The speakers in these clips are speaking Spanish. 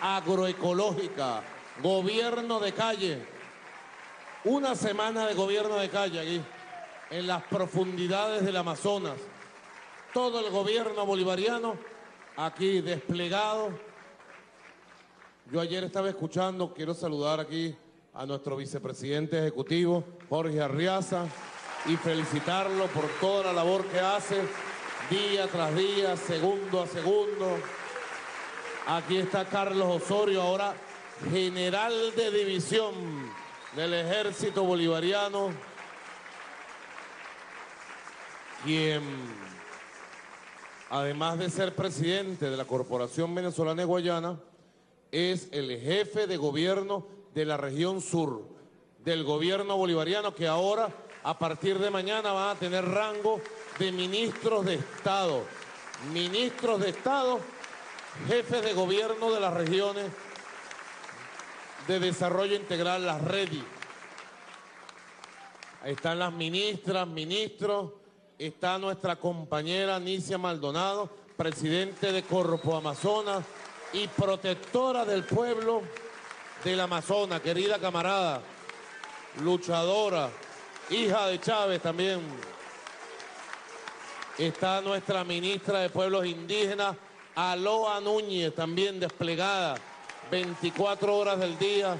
agroecológica, gobierno de calle. Una semana de gobierno de calle aquí, en las profundidades del Amazonas. Todo el gobierno bolivariano aquí desplegado. Yo ayer estaba escuchando, quiero saludar aquí a nuestro vicepresidente ejecutivo, Jorge Arreaza, y felicitarlo por toda la labor que hace, día tras día, segundo a segundo. Aquí está Carlos Osorio, ahora general de división del Ejército Bolivariano, quien, además de ser presidente de la Corporación Venezolana de Guayana, es el jefe de gobierno de la región sur, del gobierno bolivariano, que ahora, a partir de mañana, va a tener rango de ministros de Estado. Ministros de Estado, jefes de gobierno de las regiones de desarrollo integral, las REDI. Ahí están las ministras, ministros, está nuestra compañera Anicia Maldonado, presidente de Corpo Amazonas y protectora del pueblo del Amazonas, querida camarada, luchadora, hija de Chávez también. Está nuestra ministra de Pueblos Indígenas, Aloha Núñez, también desplegada 24 horas del día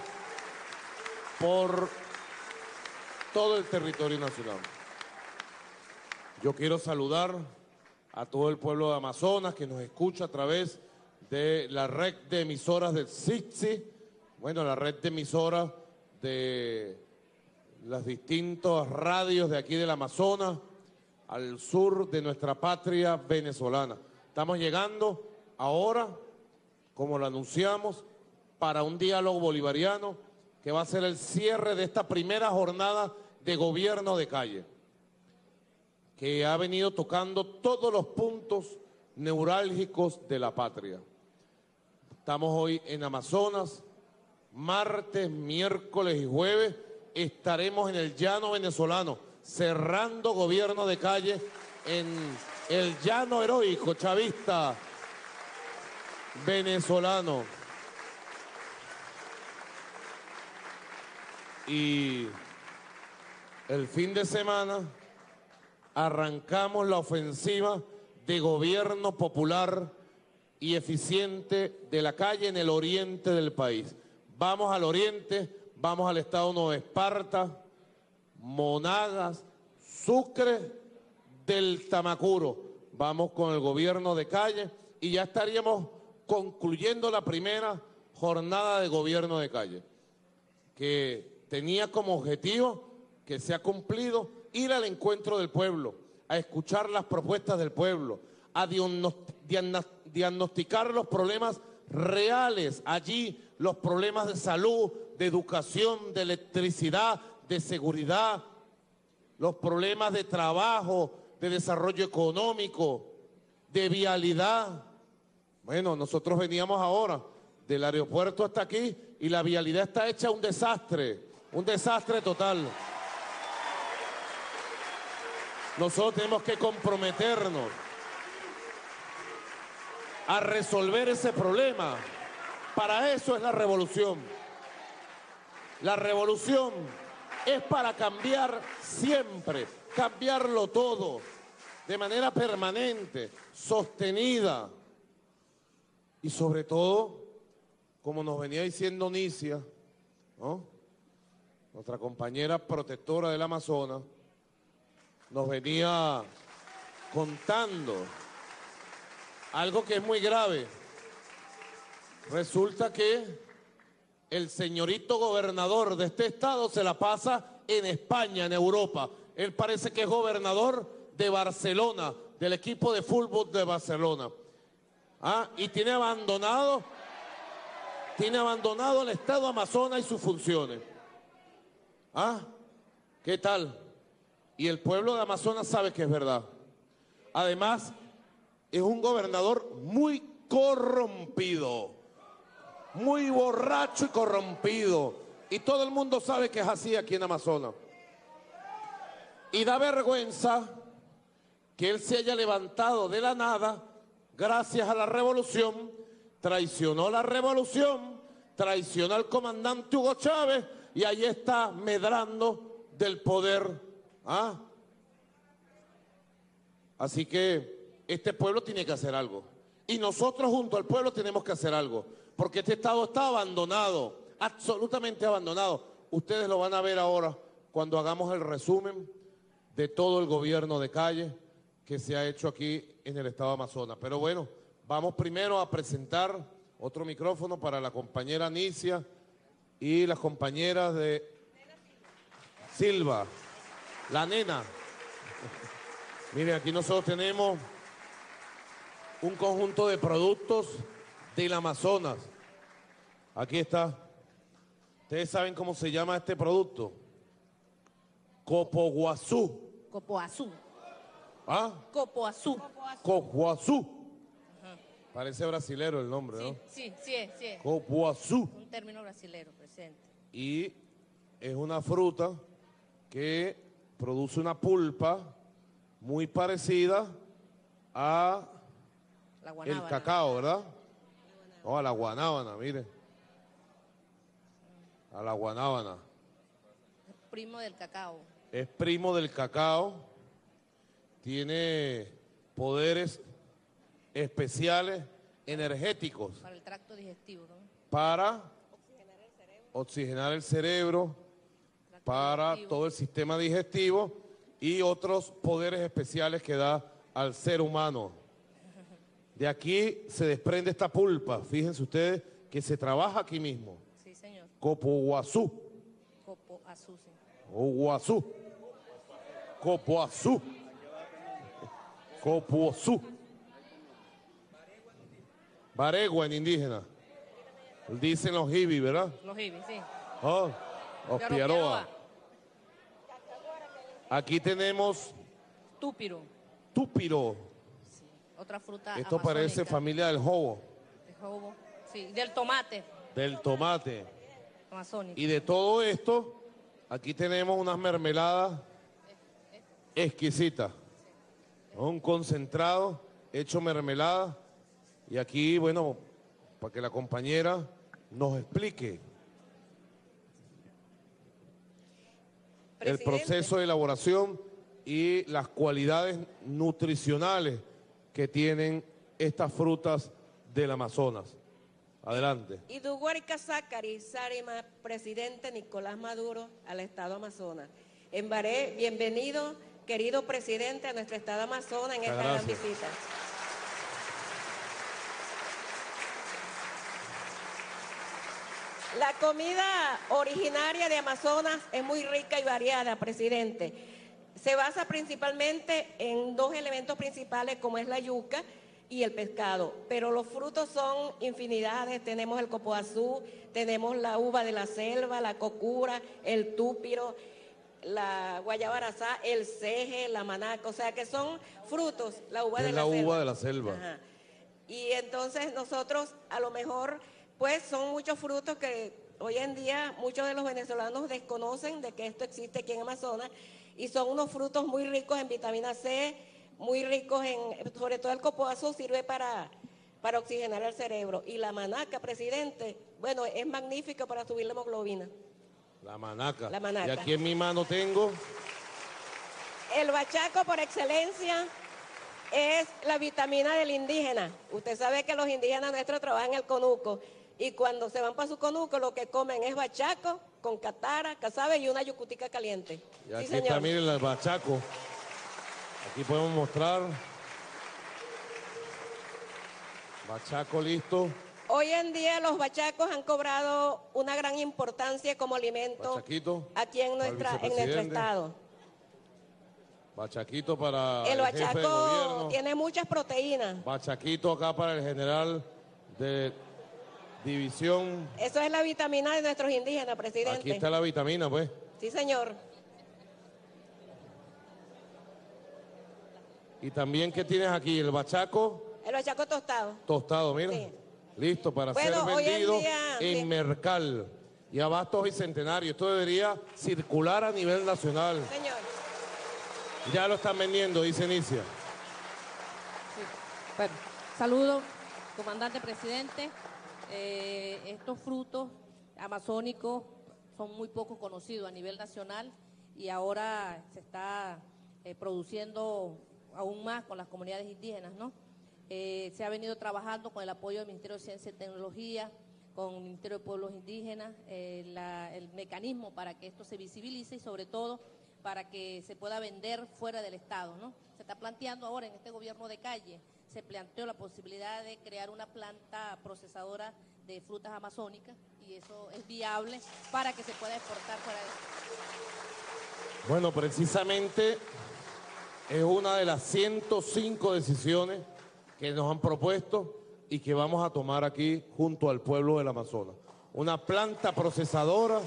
por todo el territorio nacional. Yo quiero saludar a todo el pueblo de Amazonas que nos escucha a través de la red de emisoras del SITSI, bueno, la red de emisoras de las distintas radios de aquí del Amazonas, al sur de nuestra patria venezolana. Estamos llegando ahora, como lo anunciamos, para un diálogo bolivariano que va a ser el cierre de esta primera jornada de gobierno de calle, que ha venido tocando todos los puntos neurálgicos de la patria. Estamos hoy en Amazonas, martes, miércoles y jueves estaremos en el llano venezolano, cerrando gobierno de calle en el llano heroico chavista venezolano. Y el fin de semana arrancamos la ofensiva de gobierno popular y eficiente de la calle en el oriente del país. Vamos al oriente, vamos al estado Nueva Esparta, Monagas, Sucre, del Tamacuro. Vamos con el gobierno de calle y ya estaríamos concluyendo la primera jornada de gobierno de calle, que tenía como objetivo, que se ha cumplido, ir al encuentro del pueblo, a escuchar las propuestas del pueblo, a diagnosticar los problemas reales allí, los problemas de salud, de educación, de electricidad, de seguridad, los problemas de trabajo, de desarrollo económico, de vialidad. Bueno, nosotros veníamos ahora del aeropuerto hasta aquí y la vialidad está hecha un desastre total. Nosotros tenemos que comprometernos a resolver ese problema. Para eso es la revolución. La revolución es para cambiar siempre, cambiarlo todo, de manera permanente, sostenida. Y sobre todo, como nos venía diciendo Anicia, ¿no?, nuestra compañera protectora del Amazonas, nos venía contando algo que es muy grave. Resulta que el señorito gobernador de este estado se la pasa en España, en Europa. Él parece que es gobernador de Barcelona, del equipo de fútbol de Barcelona. ¿Ah? Y tiene abandonado el estado Amazonas y sus funciones. ¿Ah? ¿Qué tal? Y el pueblo de Amazonas sabe que es verdad. Además, es un gobernador muy corrompido, muy borracho y corrompido. Y todo el mundo sabe que es así aquí en Amazonas. Y da vergüenza que él se haya levantado de la nada, gracias a la revolución, traicionó la revolución, traicionó al comandante Hugo Chávez y ahí está medrando del poder. ¿Ah? Así que este pueblo tiene que hacer algo. Y nosotros junto al pueblo tenemos que hacer algo, porque este Estado está abandonado, absolutamente abandonado. Ustedes lo van a ver ahora cuando hagamos el resumen de todo el gobierno de Calles que se ha hecho aquí en el Estado de Amazonas. Pero bueno, vamos primero a presentar otro micrófono para la compañera Anicia y las compañeras de Silva, la nena. Miren, aquí nosotros tenemos un conjunto de productos del Amazonas. Aquí está. Ustedes saben cómo se llama este producto. Copoguazú. Copoazú. ¿Ah? Copoazú. Copoazú. Parece brasilero el nombre, ¿no? Sí, sí, sí es. Copoazú. Un término brasilero presente. Y es una fruta que produce una pulpa muy parecida a... el cacao, ¿verdad? No, a la guanábana, mire. A la guanábana. Es primo del cacao. Es primo del cacao. Tiene poderes especiales energéticos. Para el tracto digestivo, ¿no? Para oxigenar el cerebro. Oxigenar el cerebro, para digestivo, todo el sistema digestivo y otros poderes especiales que da al ser humano. De aquí se desprende esta pulpa, fíjense ustedes, que se trabaja aquí mismo. Sí, señor. Copoguazú. Copoazú, sí. Oguazú. Copoazú. Copoazú. Baregua en indígena. Dicen los hibis, ¿verdad? Los hibis, sí. Oh, los piaroa. Aquí tenemos... túpiro. Túpiro. Otra fruta esto amazónica. Parece familia del jobo. El jobo, sí, del tomate. Del tomate. Amazónico. Y de todo esto, aquí tenemos unas mermeladas exquisitas. Un concentrado hecho mermelada. Y aquí, bueno, para que la compañera nos explique el proceso de elaboración y las cualidades nutricionales que tienen estas frutas del Amazonas. Adelante. Y Duguarica Zácari, Sarima, presidente Nicolás Maduro, al Estado Amazonas. Embaré, bienvenido, querido presidente, a nuestro Estado Amazonas en esta gran visita. La comida originaria de Amazonas es muy rica y variada, presidente. Se basa principalmente en dos elementos principales como es la yuca y el pescado, pero los frutos son infinidades, tenemos el copoazú, tenemos la uva de la selva, la cocura, el túpiro, la guayabarazá, el ceje, la manaca, o sea que son frutos, la uva de la selva. Es la uva de la selva. Ajá. Y entonces nosotros a lo mejor pues son muchos frutos que hoy en día muchos de los venezolanos desconocen de que esto existe aquí en Amazonas. Y son unos frutos muy ricos en vitamina C, muy ricos en, sobre todo el copoazú sirve para oxigenar el cerebro. Y la manaca, presidente, bueno, es magnífico para subir la hemoglobina. La manaca. La manaca. Y aquí en mi mano tengo... el bachaco por excelencia es la vitamina del indígena. Usted sabe que los indígenas nuestros trabajan en el conuco. Y cuando se van para su conuco, lo que comen es bachaco con catara, cazabe y una yucutica caliente. Y aquí sí, señor, está, miren, el bachaco. Aquí podemos mostrar. Bachaco listo. Hoy en día los bachacos han cobrado una gran importancia como alimento bachaquito, aquí en nuestro estado. Bachaquito para el bachaco jefe de gobierno. Tiene muchas proteínas. Bachaquito acá para el general de... división. Eso es la vitamina de nuestros indígenas, presidente. Aquí está la vitamina, pues. Sí, señor. Y también, ¿qué tienes aquí? El bachaco. El bachaco tostado. Tostado, mira. Sí. Listo para ser vendido en Mercal y Abastos Bicentenario. Esto debería circular a nivel nacional. Señor. Ya lo están vendiendo, dice Anicia. Sí. Bueno, saludo. comandante presidente, estos frutos amazónicos son muy poco conocidos a nivel nacional y ahora se está produciendo aún más con las comunidades indígenas, ¿no? Se ha venido trabajando con el apoyo del Ministerio de Ciencia y Tecnología, con el Ministerio de Pueblos Indígenas, el mecanismo para que esto se visibilice y sobre todo para que se pueda vender fuera del Estado, ¿no? Se está planteando ahora en este gobierno de calle, se planteó la posibilidad de crear una planta procesadora de frutas amazónicas y eso es viable para que se pueda exportar fuera del Estado. Bueno, precisamente es una de las 105 decisiones que nos han propuesto y que vamos a tomar aquí junto al pueblo del Amazonas. Una planta procesadora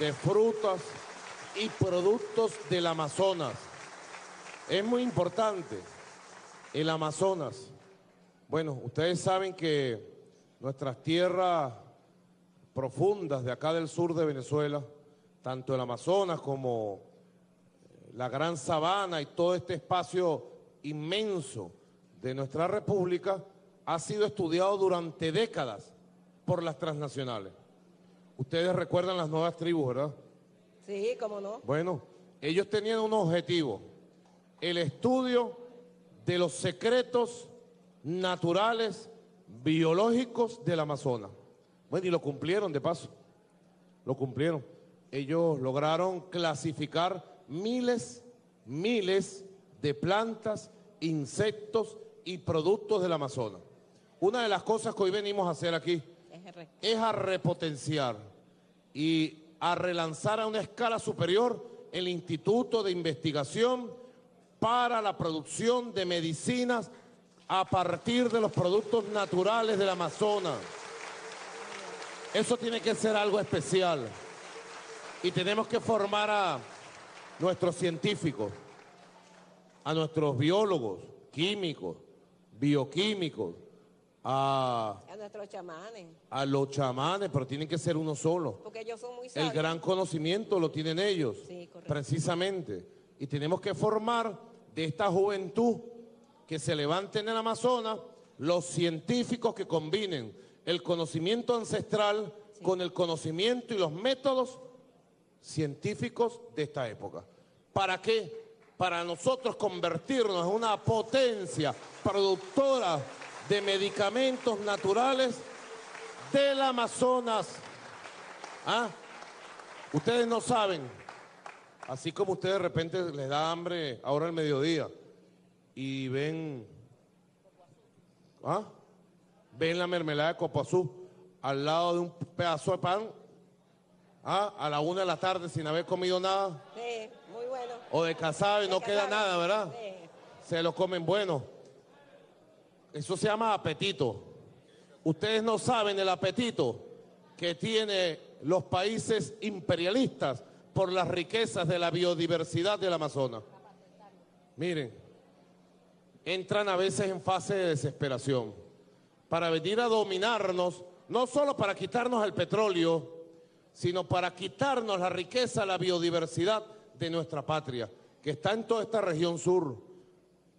de frutas y productos del Amazonas. Es muy importante el Amazonas. Bueno, ustedes saben que nuestras tierras profundas de acá del sur de Venezuela, tanto el Amazonas como la Gran Sabana y todo este espacio inmenso de nuestra república, ha sido estudiado durante décadas por las transnacionales. Ustedes recuerdan las nuevas tribus, ¿verdad? Sí, cómo no. Bueno, ellos tenían un objetivo, el estudio de los secretos naturales, biológicos del Amazonas. Bueno, y lo cumplieron de paso, lo cumplieron. Ellos lograron clasificar miles de plantas, insectos y productos del Amazonas. Una de las cosas que hoy venimos a hacer aquí es a repotenciar y a relanzar a una escala superior el Instituto de Investigación para la Producción de Medicinas a partir de los productos naturales del Amazonas. Eso tiene que ser algo especial y tenemos que formar a nuestros científicos, a nuestros biólogos, químicos, bioquímicos, a nuestros chamanes. A los chamanes, pero tienen que ser uno solo. Porque ellos son muy sabios. El gran conocimiento lo tienen ellos, sí, precisamente. Y tenemos que formar de esta juventud que se levante en el Amazonas los científicos que combinen el conocimiento ancestral, sí, con el conocimiento y los métodos científicos de esta época. ¿Para qué? Para nosotros convertirnos en una potencia productora de medicamentos naturales del Amazonas. ¿Ah? Ustedes no saben, así como ustedes de repente les da hambre ahora al mediodía y ven, ¿ah?, ven la mermelada de Copoazú al lado de un pedazo de pan, ¿ah?, a la 1 de la tarde sin haber comido nada. Sí. O de casabe, no queda nada, ¿verdad? Se lo comen bueno. Eso se llama apetito. Ustedes no saben el apetito que tienen los países imperialistas por las riquezas de la biodiversidad del Amazonas. Miren, entran a veces en fase de desesperación para venir a dominarnos, no solo para quitarnos el petróleo, sino para quitarnos la riqueza, la biodiversidad de nuestra patria, que está en toda esta región sur,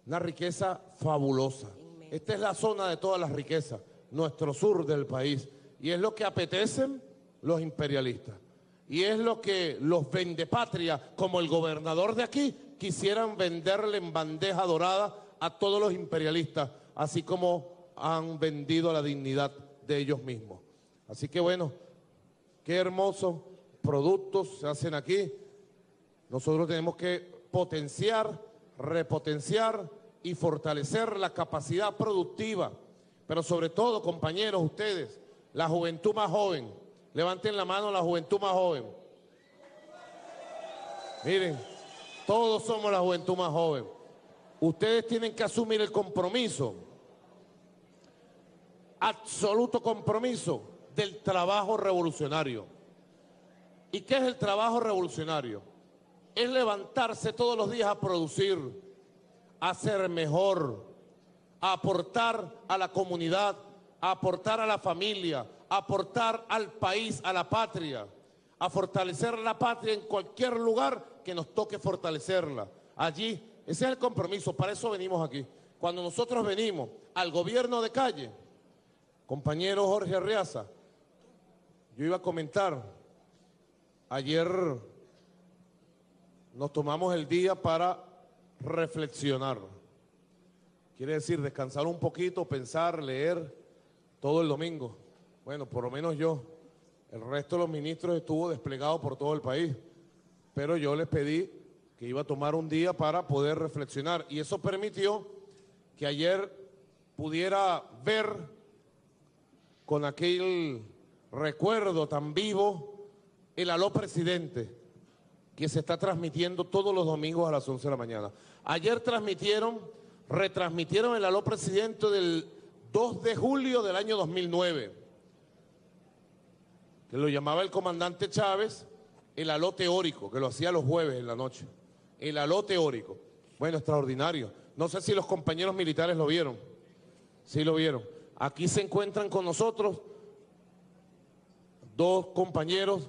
una riqueza fabulosa. Esta es la zona de todas las riquezas, nuestro sur del país, y es lo que apetecen los imperialistas, y es lo que los vendepatrias, como el gobernador de aquí, quisieran venderle en bandeja dorada a todos los imperialistas, así como han vendido la dignidad de ellos mismos. Así que bueno, qué hermosos productos se hacen aquí. Nosotros tenemos que potenciar, repotenciar y fortalecer la capacidad productiva. Pero sobre todo, compañeros, ustedes, la juventud más joven. Levanten la mano la juventud más joven. Miren, todos somos la juventud más joven. Ustedes tienen que asumir el compromiso, absoluto compromiso del trabajo revolucionario. ¿Y qué es el trabajo revolucionario? Es levantarse todos los días a producir, a ser mejor, a aportar a la comunidad, a aportar a la familia, a aportar al país, a la patria, a fortalecer la patria en cualquier lugar que nos toque fortalecerla. Allí, ese es el compromiso, para eso venimos aquí. Cuando nosotros venimos al gobierno de calle, Compañero Jorge Arreaza, yo iba a comentar, ayer nos tomamos el día para reflexionar, quiere decir descansar un poquito, pensar, leer todo el domingo. Bueno, por lo menos yo, el resto de los ministros estuvo desplegado por todo el país, pero yo les pedí que iba a tomar un día para poder reflexionar y eso permitió que ayer pudiera ver con aquel recuerdo tan vivo el Aló Presidente que se está transmitiendo todos los domingos a las 11 de la mañana. Ayer retransmitieron el Aló Presidente del 2 de julio del año 2009, que lo llamaba el comandante Chávez el Aló Teórico, que lo hacía los jueves en la noche, el Aló Teórico. Bueno, extraordinario. No sé si los compañeros militares lo vieron. Sí lo vieron. Aquí se encuentran con nosotros dos compañeros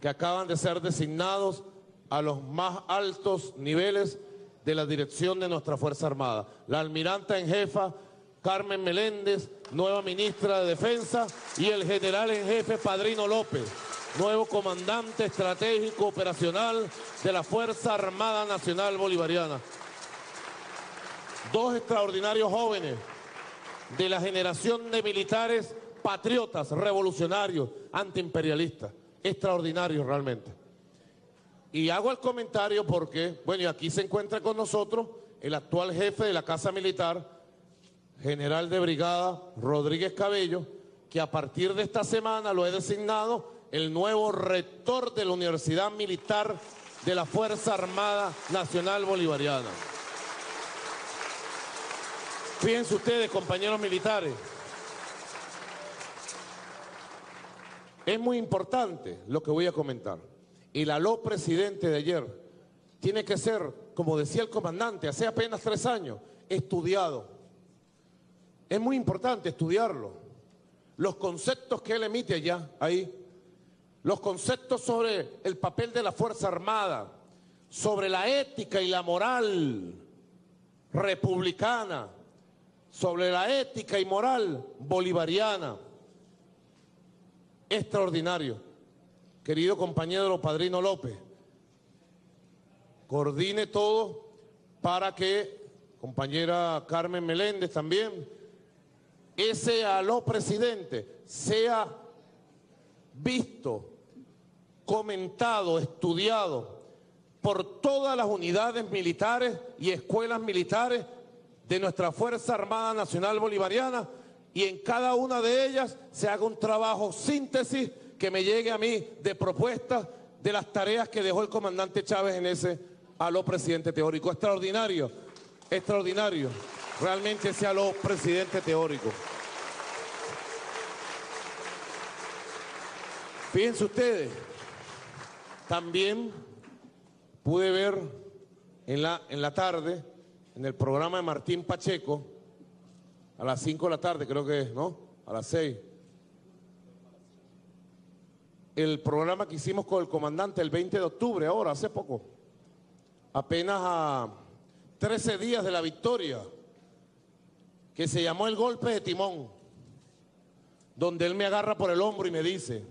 que acaban de ser designados a los más altos niveles de la dirección de nuestra Fuerza Armada. La almiranta en jefa, Carmen Meléndez, nueva ministra de Defensa, y el general en jefe, Padrino López, nuevo comandante estratégico operacional de la Fuerza Armada Nacional Bolivariana. Dos extraordinarios jóvenes de la generación de militares patriotas, revolucionarios, antiimperialistas, extraordinarios realmente. Y hago el comentario porque, bueno, y aquí se encuentra con nosotros el actual jefe de la Casa Militar, general de brigada Rodríguez Cabello, que a partir de esta semana lo he designado el nuevo rector de la Universidad Militar de la Fuerza Armada Nacional Bolivariana. Fíjense ustedes, compañeros militares, es muy importante lo que voy a comentar. El Aló Presidente de ayer tiene que ser, como decía el comandante hace apenas 3 años, estudiado. Es muy importante estudiarlo. Los conceptos que él emite allá, ahí, los conceptos sobre el papel de la Fuerza Armada, sobre la ética y la moral republicana, sobre la ética y moral bolivariana. Extraordinario. Querido compañero Padrino López, coordine todo para que, compañera Carmen Meléndez también, ese Aló Presidente sea visto, comentado, estudiado por todas las unidades militares y escuelas militares de nuestra Fuerza Armada Nacional Bolivariana, y en cada una de ellas se haga un trabajo síntesis que me llegue a mí de propuestas de las tareas que dejó el comandante Chávez en ese Aló Presidente Teórico. Extraordinario, extraordinario, realmente ese Aló Presidente Teórico. Fíjense ustedes, también pude ver en la tarde, en el programa de Martín Pacheco, a las 5 de la tarde creo que es, ¿no? A las 6. El programa que hicimos con el comandante el 20 de octubre, ahora, hace poco, apenas a 13 días de la victoria, que se llamó El Golpe de Timón, donde él me agarra por el hombro y me dice: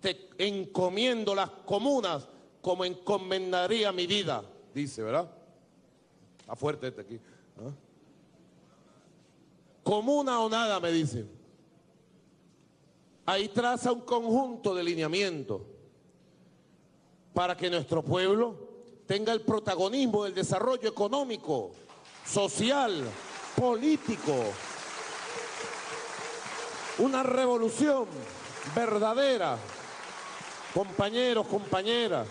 te encomiendo las comunas como encomendaría mi vida, dice, ¿verdad? Está fuerte este aquí. ¿Ah? Comuna o nada, me dice. Ahí traza un conjunto de lineamientos para que nuestro pueblo tenga el protagonismo del desarrollo económico, social, político. Una revolución verdadera. Compañeros, compañeras,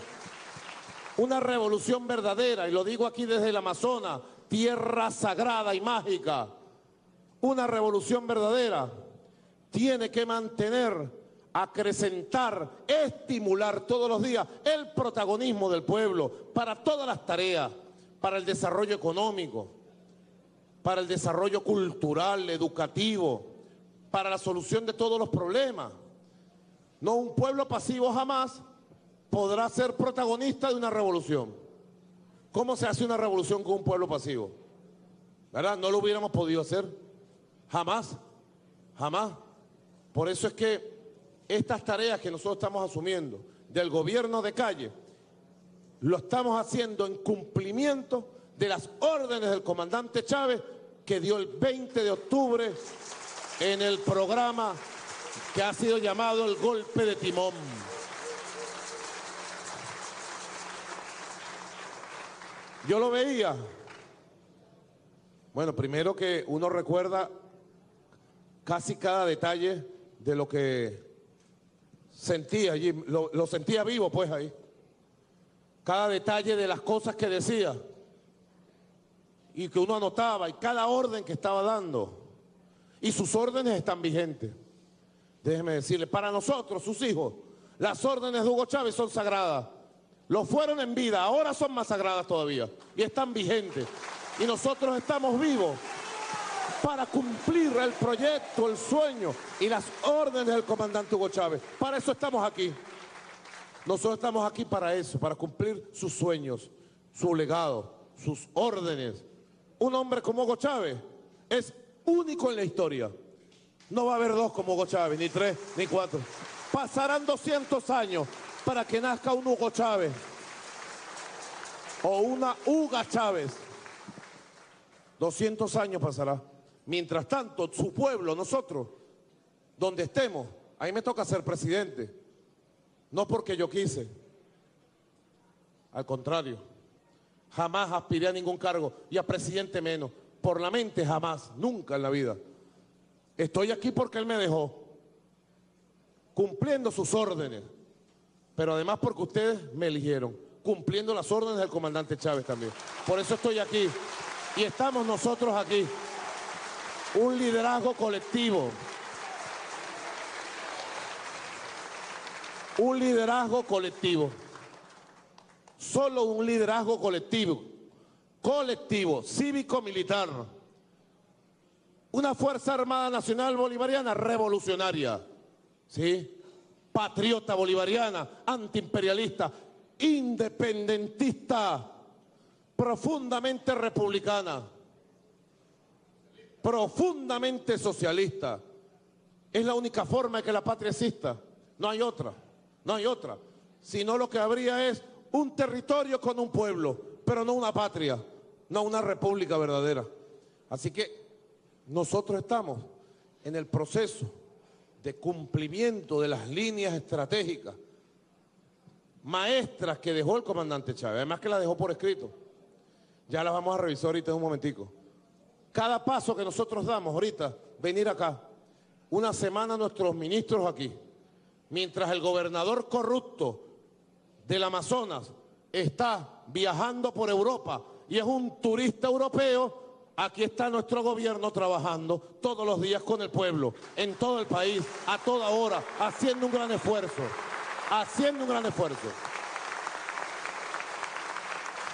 una revolución verdadera, y lo digo aquí desde el Amazonas, tierra sagrada y mágica. Una revolución verdadera tiene que mantener, acrecentar, estimular todos los días el protagonismo del pueblo para todas las tareas, para el desarrollo económico, para el desarrollo cultural, educativo, para la solución de todos los problemas. No, un pueblo pasivo jamás podrá ser protagonista de una revolución. ¿Cómo se hace una revolución con un pueblo pasivo? ¿Verdad? No lo hubiéramos podido hacer. Jamás, jamás. Por eso es que estas tareas que nosotros estamos asumiendo del gobierno de Calle, lo estamos haciendo en cumplimiento de las órdenes del comandante Chávez que dio el 20 de octubre en el programa que ha sido llamado el golpe de timón. Yo lo veía. Bueno, primero que uno recuerda casi cada detalle de lo que sentía allí, lo sentía vivo pues ahí. Cada detalle de las cosas que decía y que uno anotaba y cada orden que estaba dando. Y sus órdenes están vigentes. Déjeme decirle, para nosotros, sus hijos, las órdenes de Hugo Chávez son sagradas. Lo fueron en vida, ahora son más sagradas todavía y están vigentes. Y nosotros estamos vivos para cumplir el proyecto, el sueño y las órdenes del comandante Hugo Chávez. Para eso estamos aquí. Nosotros estamos aquí para eso, para cumplir sus sueños, su legado, sus órdenes. Un hombre como Hugo Chávez es único en la historia. No va a haber dos como Hugo Chávez, ni tres, ni cuatro. Pasarán 200 años para que nazca un Hugo Chávez o una Huga Chávez. 200 años pasará. Mientras tanto, su pueblo, nosotros, donde estemos, ahí me toca ser presidente. No porque yo quise. Al contrario, jamás aspiré a ningún cargo y a presidente menos. Por la mente jamás, nunca en la vida. Estoy aquí porque él me dejó, cumpliendo sus órdenes. Pero además porque ustedes me eligieron, cumpliendo las órdenes del comandante Chávez también. Por eso estoy aquí, y estamos nosotros aquí. Un liderazgo colectivo. Un liderazgo colectivo. Solo un liderazgo colectivo. Colectivo, cívico-militar. Una Fuerza Armada Nacional Bolivariana revolucionaria. ¿Sí? Patriota bolivariana, antiimperialista, independentista, profundamente republicana, profundamente socialista. Es la única forma de que la patria exista. No hay otra, no hay otra. Si no, lo que habría es un territorio con un pueblo, pero no una patria, no una república verdadera. Así que nosotros estamos en el proceso de cumplimiento de las líneas estratégicas maestras que dejó el comandante Chávez, además que las dejó por escrito. Ya las vamos a revisar ahorita en un momentico. Cada paso que nosotros damos ahorita, venir acá, una semana nuestros ministros aquí, mientras el gobernador corrupto del Amazonas está viajando por Europa y es un turista europeo, aquí está nuestro gobierno trabajando todos los días con el pueblo, en todo el país, a toda hora, haciendo un gran esfuerzo, haciendo un gran esfuerzo.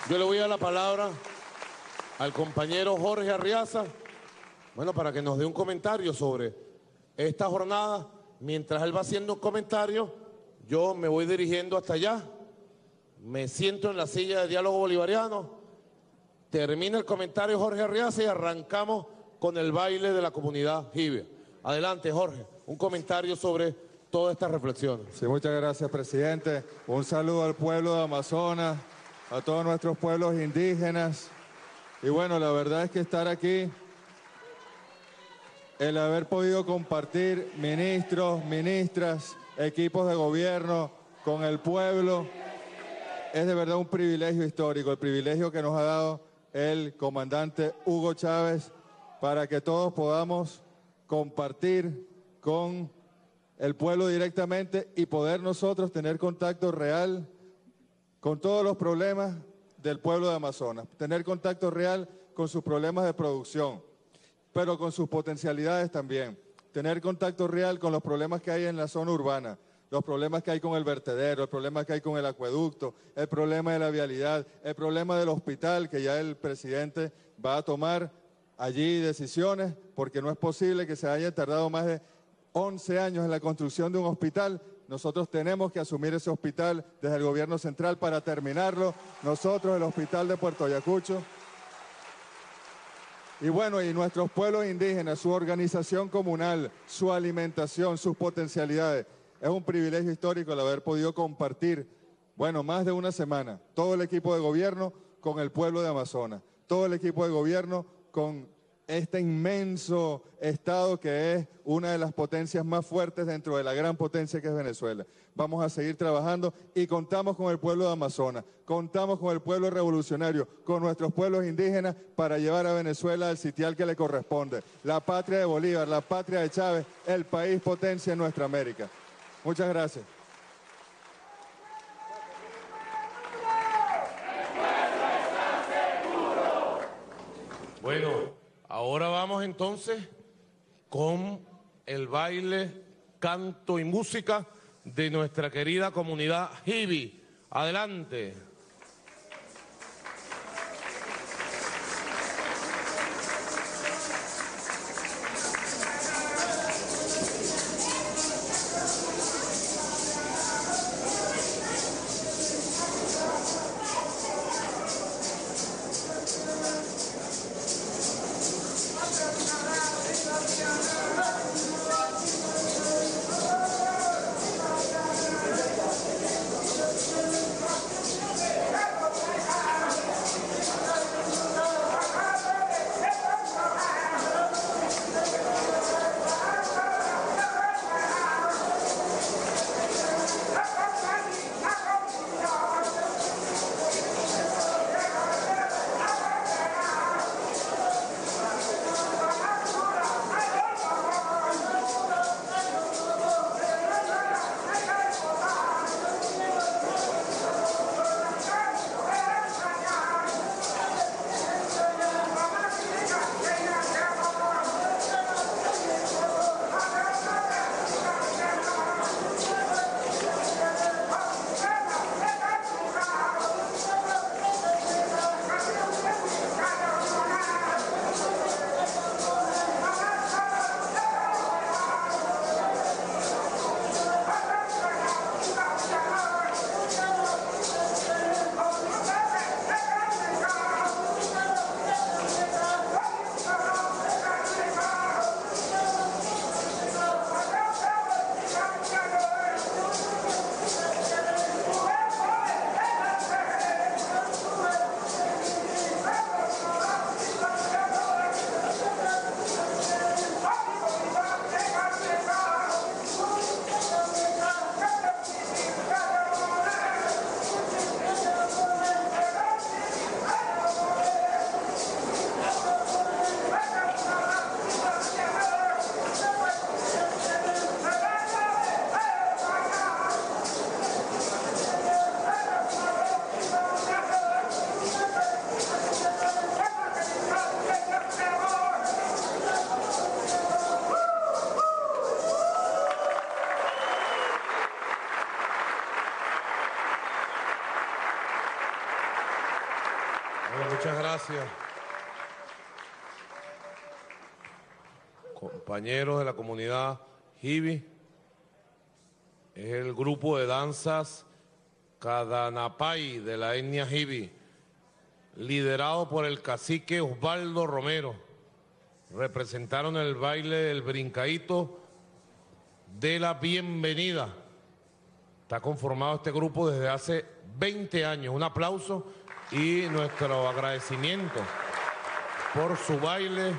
Yo le voy a dar la palabra al compañero Jorge Arreaza, bueno, para que nos dé un comentario sobre esta jornada. Mientras él va haciendo un comentario, yo me voy dirigiendo hasta allá, me siento en la silla de Diálogo Bolivariano. Termina el comentario Jorge Arreaza y arrancamos con el baile de la comunidad Jive. Adelante, Jorge, un comentario sobre todas estas reflexiones. Sí, muchas gracias, presidente. Un saludo al pueblo de Amazonas, a todos nuestros pueblos indígenas. Y bueno, la verdad es que estar aquí, el haber podido compartir ministros, ministras, equipos de gobierno con el pueblo, es de verdad un privilegio histórico, el privilegio que nos ha dado el comandante Hugo Chávez para que todos podamos compartir con el pueblo directamente y poder nosotros tener contacto real con todos los problemas del pueblo de Amazonas, tener contacto real con sus problemas de producción, pero con sus potencialidades también, tener contacto real con los problemas que hay en la zona urbana, los problemas que hay con el vertedero, el problema que hay con el acueducto, el problema de la vialidad, el problema del hospital, que ya el presidente va a tomar allí decisiones, porque no es posible que se haya tardado más de 11 años en la construcción de un hospital. Nosotros tenemos que asumir ese hospital desde el gobierno central para terminarlo. Nosotros, el hospital de Puerto Ayacucho. Y bueno, y nuestros pueblos indígenas, su organización comunal, su alimentación, sus potencialidades. Es un privilegio histórico el haber podido compartir, bueno, más de una semana, todo el equipo de gobierno con el pueblo de Amazonas, todo el equipo de gobierno con este inmenso estado que es una de las potencias más fuertes dentro de la gran potencia que es Venezuela. Vamos a seguir trabajando y contamos con el pueblo de Amazonas, contamos con el pueblo revolucionario, con nuestros pueblos indígenas para llevar a Venezuela al sitial que le corresponde. La patria de Bolívar, la patria de Chávez, el país potencia en nuestra América. Muchas gracias. Bueno, ahora vamos entonces con el baile, canto y música de nuestra querida comunidad Hibi. Adelante. Gracias. Compañeros de la comunidad Hibi, es el grupo de danzas Cadanapay de la etnia Hibi, liderado por el cacique Osvaldo Romero. Representaron el baile del brincadito de la bienvenida. Está conformado este grupo desde hace 20 años. Un aplauso y nuestro agradecimiento por su baile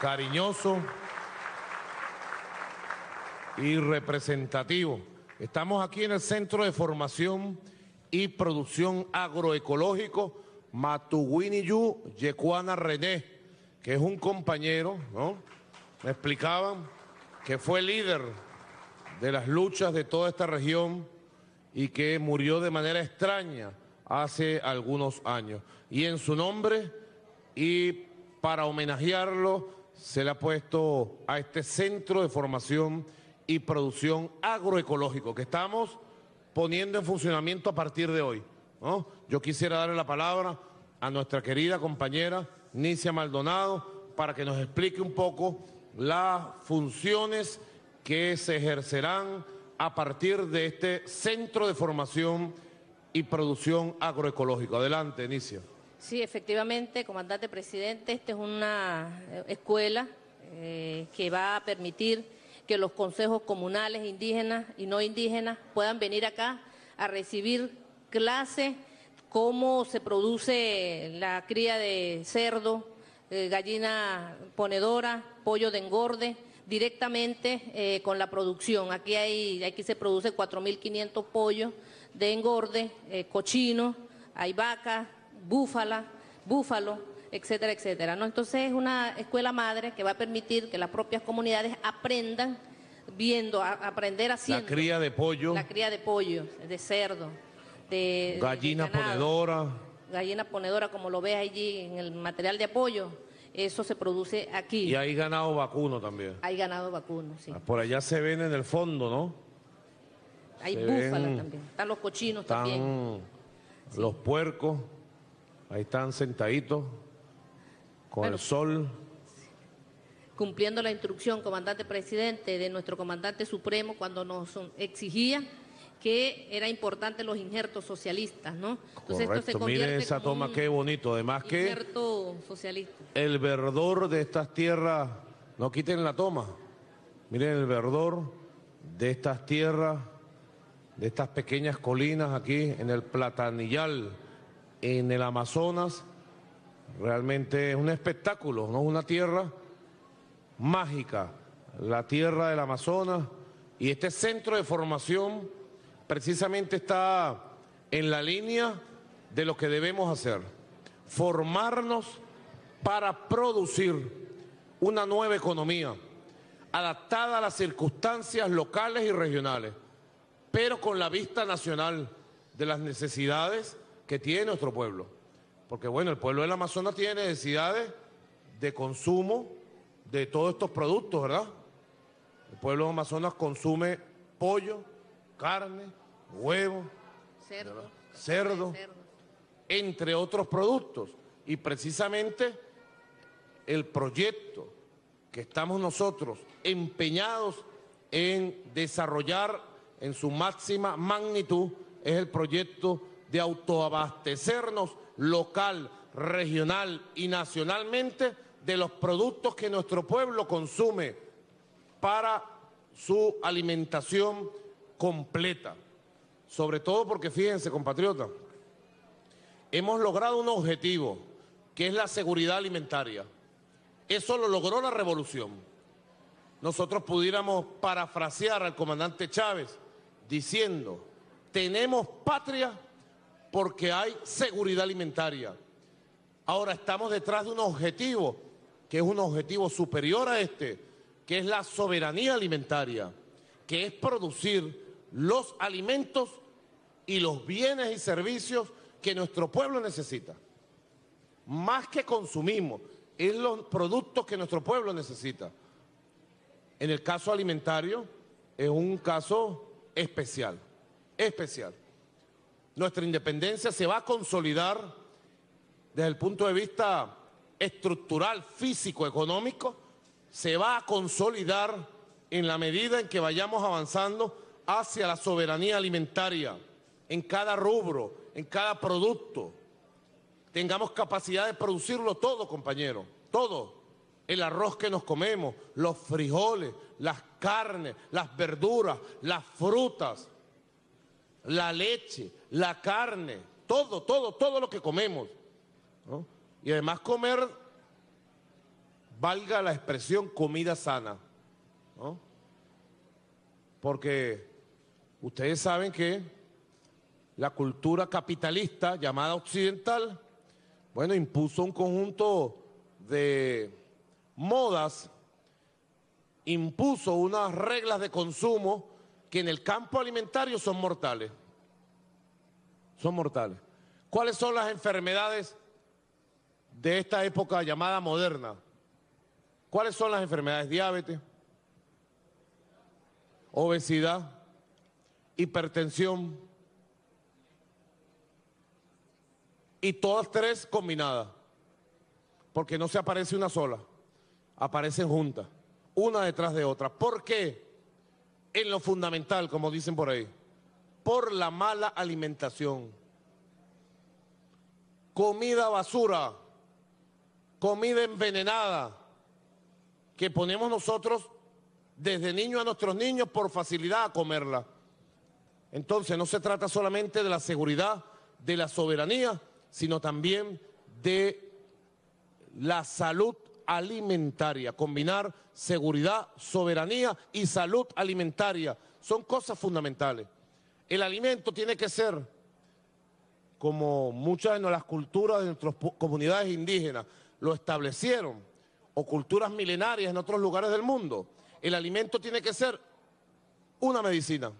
cariñoso y representativo. Estamos aquí en el Centro de Formación y Producción Agroecológico Matuwimiyu Ye'Kwana René, que es un compañero, ¿no? Me explicaban que fue líder de las luchas de toda esta región y que murió de manera extraña hace algunos años, y en su nombre y para homenajearlo se le ha puesto a este Centro de Formación y Producción Agroecológico que estamos poniendo en funcionamiento a partir de hoy, ¿no? Yo quisiera darle la palabra a nuestra querida compañera Anicia Maldonado para que nos explique un poco las funciones que se ejercerán a partir de este Centro de Formación y Producción Agroecológico. Adelante, Anicia. Sí, efectivamente, comandante presidente, esta es una escuela que va a permitir que los consejos comunales indígenas y no indígenas puedan venir acá a recibir clases, cómo se produce la cría de cerdo, gallina ponedora, pollo de engorde, directamente con la producción. Aquí se produce 4.500 pollos de engorde, cochino, hay vacas, búfalo, etcétera, etcétera, ¿no? Entonces es una escuela madre que va a permitir que las propias comunidades aprendan viendo, aprender haciendo. La cría de pollo. La cría de pollo, de cerdo, de gallina ponedora. Gallina ponedora, como lo ves allí en el material de apoyo, eso se produce aquí. Y hay ganado vacuno también. Hay ganado vacuno, sí. Por allá se ven en el fondo, ¿no? Hay búfalas también, están los cochinos también. Los puercos, ahí están sentaditos, con el sol. Cumpliendo la instrucción, comandante presidente, de nuestro comandante supremo, cuando nos exigía que era importante los injertos socialistas, ¿no? Entonces, correcto. Esto se convierte. Miren esa toma, qué bonito. Además que injerto socialista. El verdor de estas tierras, no quiten la toma. Miren el verdor de estas tierras, de estas pequeñas colinas aquí en el Platanillal, en el Amazonas. Realmente es un espectáculo, ¿no? Una tierra mágica, la tierra del Amazonas, y este centro de formación precisamente está en la línea de lo que debemos hacer, formarnos para producir una nueva economía adaptada a las circunstancias locales y regionales, pero con la vista nacional de las necesidades que tiene nuestro pueblo. Porque bueno, el pueblo del Amazonas tiene necesidades de consumo de todos estos productos, ¿verdad? El pueblo del Amazonas consume pollo, carne, huevo, cerdo, entre otros productos. Y precisamente el proyecto que estamos nosotros empeñados en desarrollar en su máxima magnitud es el proyecto de autoabastecernos local, regional y nacionalmente de los productos que nuestro pueblo consume para su alimentación completa. Sobre todo porque, fíjense, compatriotas, hemos logrado un objetivo que es la seguridad alimentaria. Eso lo logró la revolución. Nosotros pudiéramos parafrasear al comandante Chávez diciendo: tenemos patria porque hay seguridad alimentaria. Ahora estamos detrás de un objetivo que es un objetivo superior a este, que es la soberanía alimentaria, que es producir los alimentos y los bienes y servicios que nuestro pueblo necesita. Más que consumimos, es los productos que nuestro pueblo necesita. En el caso alimentario, es un caso especial, especial. Nuestra independencia se va a consolidar desde el punto de vista estructural, físico, económico, se va a consolidar en la medida en que vayamos avanzando hacia la soberanía alimentaria, en cada rubro, en cada producto. Tengamos capacidad de producirlo todo, compañeros, todo. El arroz que nos comemos, los frijoles, las carnes, las verduras, las frutas, la leche, la carne, todo, todo, todo lo que comemos, ¿no? Y además comer, valga la expresión, comida sana, ¿no? Porque ustedes saben que la cultura capitalista llamada occidental, bueno, impuso un conjunto de modas, impuso unas reglas de consumo que en el campo alimentario son mortales. Son mortales. ¿Cuáles son las enfermedades de esta época llamada moderna? ¿Cuáles son las enfermedades? Diabetes, obesidad, hipertensión, y todas tres combinadas, porque no se aparece una sola, aparecen juntas, una detrás de otra. ¿Por qué? En lo fundamental, como dicen por ahí, por la mala alimentación. comida basura, comida envenenada, que ponemos nosotros desde niños a nuestros niños por facilidad a comerla. Entonces no se trata solamente de la seguridad, de la soberanía, sino también de la salud alimentaria. Combinar seguridad, soberanía y salud alimentaria son cosas fundamentales. El alimento tiene que ser, como muchas de las culturas de nuestras comunidades indígenas lo establecieron, o culturas milenarias en otros lugares del mundo, el alimento tiene que ser una medicina.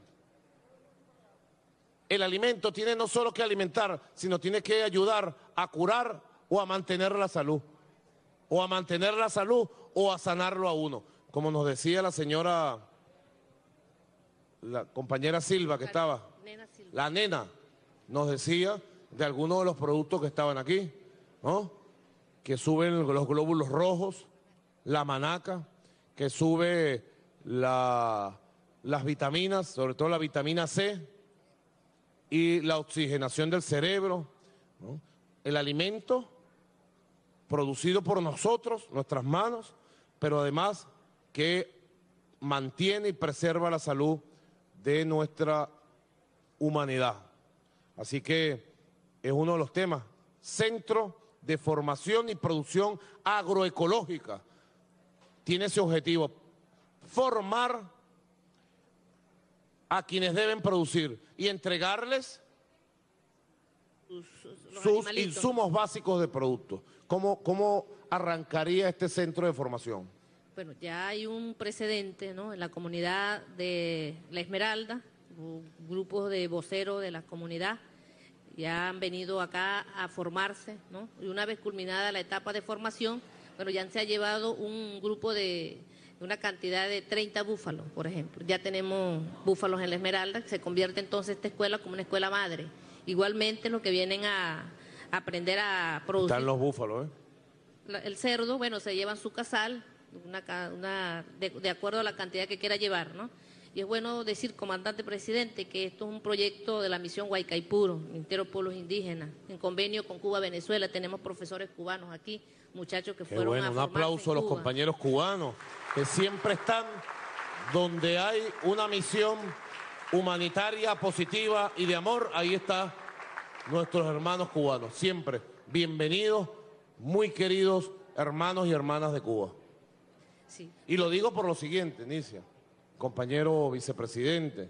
El alimento tiene no solo que alimentar, sino tiene que ayudar a curar o a mantener la salud, o a sanarlo a uno. Como nos decía la señora, la compañera Silva que estaba, la nena, nos decía de algunos de los productos que estaban aquí, ¿no? Que suben los glóbulos rojos, la manaca, que sube las vitaminas, sobre todo la vitamina C, y la oxigenación del cerebro, ¿no? El alimento producido por nosotros, nuestras manos, pero además que mantiene y preserva la salud de nuestra humanidad. Así que es uno de los temas, centro de formación y producción agroecológica. Tiene ese objetivo, formar a quienes deben producir y entregarles sus insumos básicos de productos. ¿Cómo arrancaría este centro de formación? Bueno, ya hay un precedente, ¿no? En la comunidad de La Esmeralda, grupos de voceros de la comunidad ya han venido acá a formarse, ¿no? Y una vez culminada la etapa de formación, bueno, ya se ha llevado un grupo de una cantidad de 30 búfalos, por ejemplo. Ya tenemos búfalos en La Esmeralda, se convierte entonces esta escuela como una escuela madre. Igualmente los que vienen a aprender a producir. Están los búfalos, ¿eh? El cerdo, bueno, se llevan su casal, de acuerdo a la cantidad que quiera llevar, ¿no? Y es bueno decir, comandante presidente, que esto es un proyecto de la misión Guaycaipuro, Ministerio de Pueblos Indígenas, en convenio con Cuba, Venezuela. Tenemos profesores cubanos aquí, muchachos que fueron a formarse. Un aplauso a los compañeros cubanos, que siempre están donde hay una misión humanitaria, positiva y de amor. Ahí están nuestros hermanos cubanos, siempre bienvenidos, muy queridos hermanos y hermanas de Cuba. Sí. Y lo digo por lo siguiente, Anicia, compañero vicepresidente,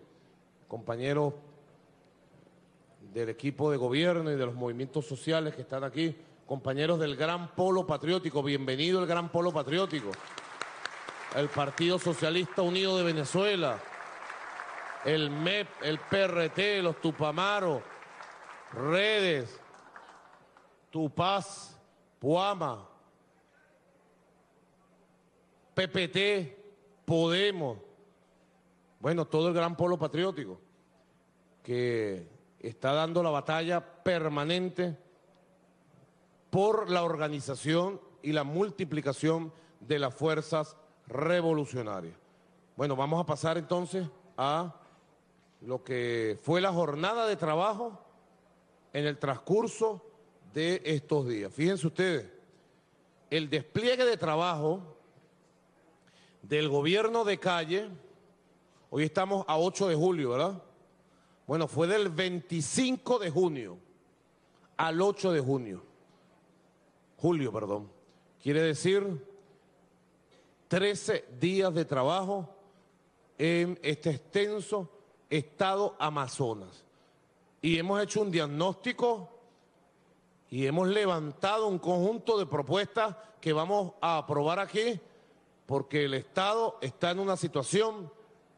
compañeros del equipo de gobierno y de los movimientos sociales que están aquí, compañeros del Gran Polo Patriótico, bienvenido el Gran Polo Patriótico, el Partido Socialista Unido de Venezuela, el MEP, el PRT, los Tupamaros, Redes, Tupaz, Puama, PPT, Podemos. Bueno, todo el Gran Polo Patriótico que está dando la batalla permanente por la organización y la multiplicación de las fuerzas revolucionarias. Bueno, vamos a pasar entonces a lo que fue la jornada de trabajo en el transcurso de estos días. Fíjense ustedes, el despliegue de trabajo del gobierno de Calle. Hoy estamos a 8 de julio, ¿verdad? Bueno, fue del 25 de junio al 8 de junio. Julio, perdón. Quiere decir 13 días de trabajo en este extenso estado Amazonas. Y hemos hecho un diagnóstico y hemos levantado un conjunto de propuestas que vamos a aprobar aquí, porque el estado está en una situación,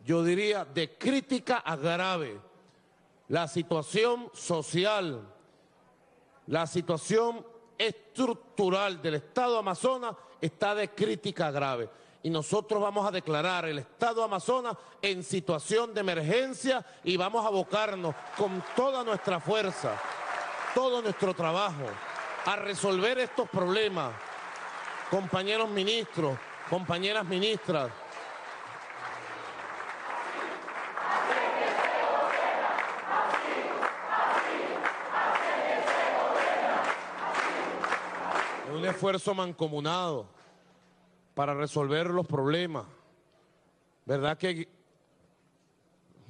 yo diría, de crítica a grave. La situación social, la situación estructural del estado Amazonas está de crítica a grave. Y nosotros vamos a declarar el estado Amazonas en situación de emergencia y vamos a abocarnos con toda nuestra fuerza, todo nuestro trabajo, a resolver estos problemas. Compañeros ministros, compañeras ministras, esfuerzo mancomunado para resolver los problemas. ¿Verdad que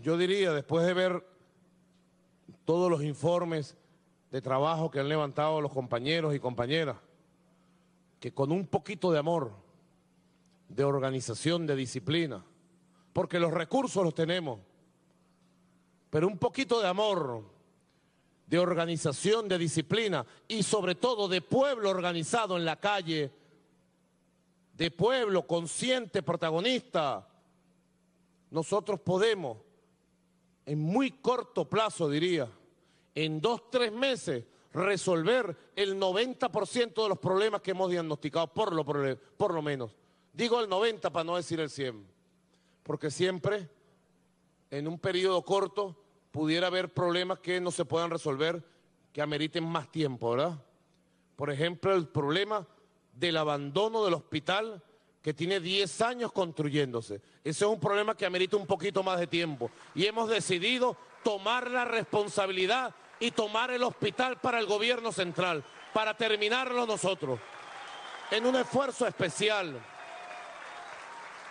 yo diría, después de ver todos los informes de trabajo que han levantado los compañeros y compañeras, que con un poquito de amor, de organización, de disciplina, porque los recursos los tenemos, pero un poquito de amor, de organización, de disciplina y sobre todo de pueblo organizado en la calle, de pueblo consciente, protagonista, nosotros podemos, en muy corto plazo diría, en 2 o 3 meses, resolver el 90% de los problemas que hemos diagnosticado, por lo menos. Digo el 90 para no decir el 100, porque siempre en un periodo corto pudiera haber problemas que no se puedan resolver, que ameriten más tiempo, ¿verdad? Por ejemplo, el problema del abandono del hospital que tiene 10 años construyéndose. Ese es un problema que amerita un poquito más de tiempo. Y hemos decidido tomar la responsabilidad y tomar el hospital para el gobierno central, para terminarlo nosotros, en un esfuerzo especial.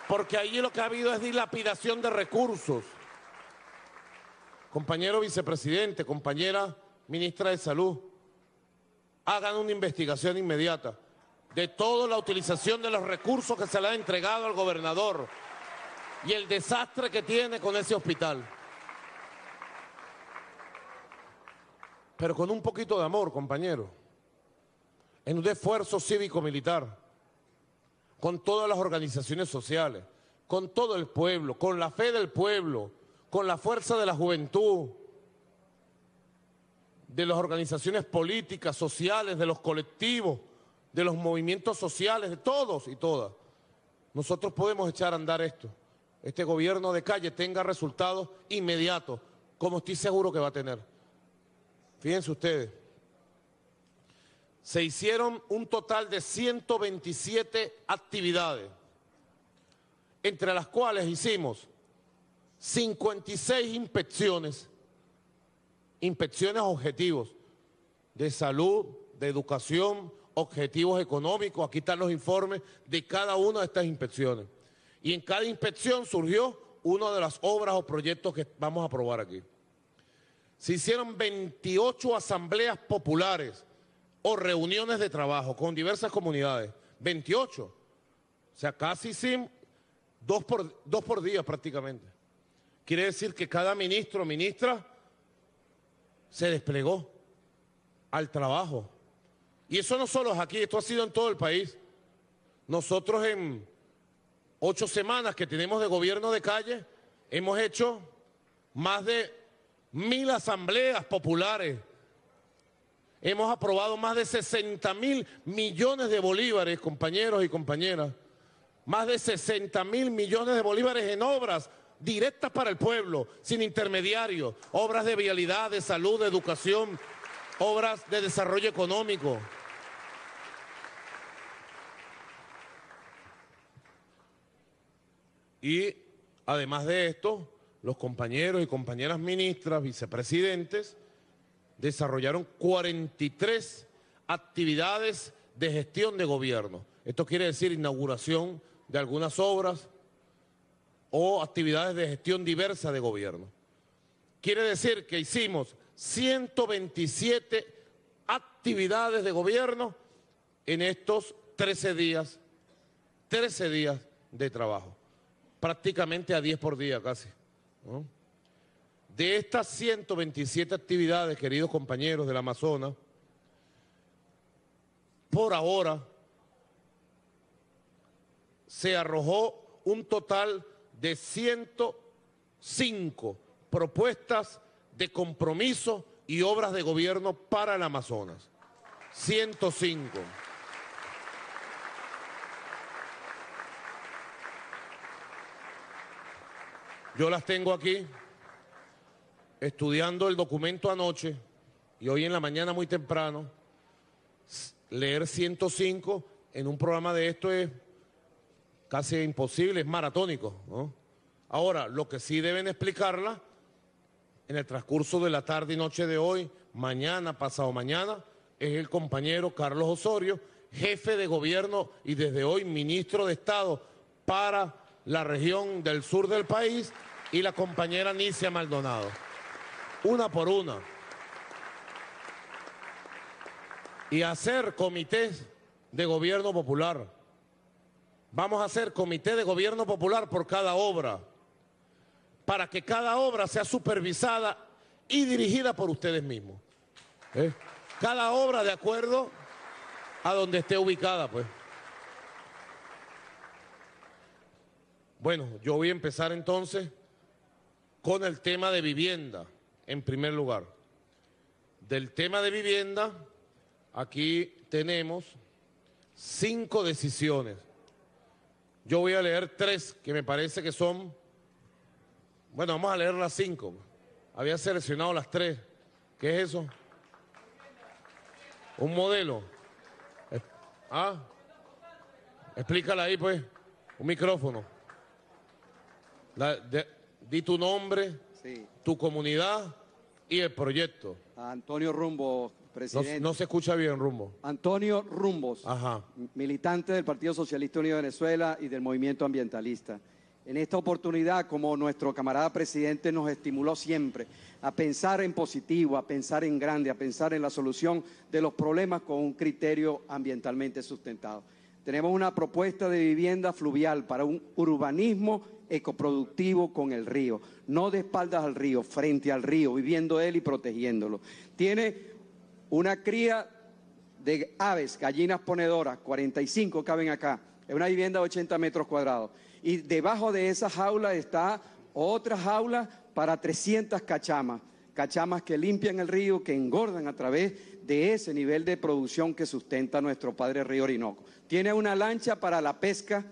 Porque allí lo que ha habido es dilapidación de recursos. Compañero vicepresidente, compañera ministra de Salud, hagan una investigación inmediata de toda la utilización de los recursos que se le ha entregado al gobernador y el desastre que tiene con ese hospital. Pero con un poquito de amor, compañero, en un esfuerzo cívico-militar, con todas las organizaciones sociales, con todo el pueblo, con la fe del pueblo, con la fuerza de la juventud, de las organizaciones políticas, sociales, de los colectivos, de los movimientos sociales, de todos y todas. Nosotros podemos echar a andar esto. Este gobierno de calle tenga resultados inmediatos, como estoy seguro que va a tener. Fíjense ustedes, se hicieron un total de 127 actividades, entre las cuales hicimos 56 inspecciones objetivos de salud, de educación, objetivos económicos. Aquí están los informes de cada una de estas inspecciones. Y en cada inspección surgió una de las obras o proyectos que vamos a aprobar aquí. Se hicieron 28 asambleas populares o reuniones de trabajo con diversas comunidades. 28. O sea, casi sin dos por día prácticamente. Quiere decir que cada ministro o ministra se desplegó al trabajo. Y eso no solo es aquí, esto ha sido en todo el país. Nosotros en 8 semanas que tenemos de gobierno de calle, hemos hecho más de 1000 asambleas populares. Hemos aprobado más de 60.000 millones de bolívares, compañeros y compañeras. Más de 60.000 millones de bolívares en obras directas para el pueblo, sin intermediarios. Obras de vialidad, de salud, de educación, obras de desarrollo económico. Y además de esto, los compañeros y compañeras ministras, vicepresidentes, desarrollaron 43 actividades de gestión de gobierno. Esto quiere decir inauguración de algunas obras o actividades de gestión diversa de gobierno. Quiere decir que hicimos 127 actividades de gobierno en estos 13 días de trabajo, prácticamente a 10 por día casi, ¿no? De estas 127 actividades, queridos compañeros del Amazonas, por ahora se arrojó un total de 105 propuestas de compromiso y obras de gobierno para el Amazonas. 105. Yo las tengo aquí, estudiando el documento anoche y hoy en la mañana muy temprano. Leer 105 en un programa de esto es casi imposible, es maratónico, ¿no? Ahora, lo que sí deben explicarla en el transcurso de la tarde y noche de hoy, mañana, pasado mañana, es el compañero Carlos Osorio, jefe de gobierno y desde hoy ministro de Estado para la región del sur del país, y la compañera Anicia Maldonado. Una por una. Y hacer comités de gobierno popular. Vamos a hacer comité de gobierno popular por cada obra, para que cada obra sea supervisada y dirigida por ustedes mismos. Cada obra de acuerdo a donde esté ubicada, pues. Bueno, yo voy a empezar entonces con el tema de vivienda, en primer lugar. Del tema de vivienda, aquí tenemos 5 decisiones. Yo voy a leer 3, que me parece que son... Bueno, vamos a leer las 5. Había seleccionado las 3. ¿Qué es eso? Un modelo. ¿Ah? Explícala ahí, pues. Un micrófono. Di tu nombre, sí, tu comunidad y el proyecto. Antonio Rumbos, presidente. No se escucha bien, Rumbos. Antonio Rumbos, ajá, militante del Partido Socialista Unido de Venezuela y del Movimiento Ambientalista. En esta oportunidad, como nuestro camarada presidente nos estimuló siempre a pensar en positivo, a pensar en grande, a pensar en la solución de los problemas con un criterio ambientalmente sustentado. Tenemos una propuesta de vivienda fluvial para un urbanismo ecoproductivo con el río, no de espaldas al río, frente al río, viviendo él y protegiéndolo. Tiene una cría de aves, gallinas ponedoras, 45 caben acá, es una vivienda de 80 metros cuadrados. Y debajo de esa jaula está otra jaula para 300 cachamas, cachamas que limpian el río, que engordan a través de ese nivel de producción que sustenta nuestro padre río Orinoco. Tiene una lancha para la pesca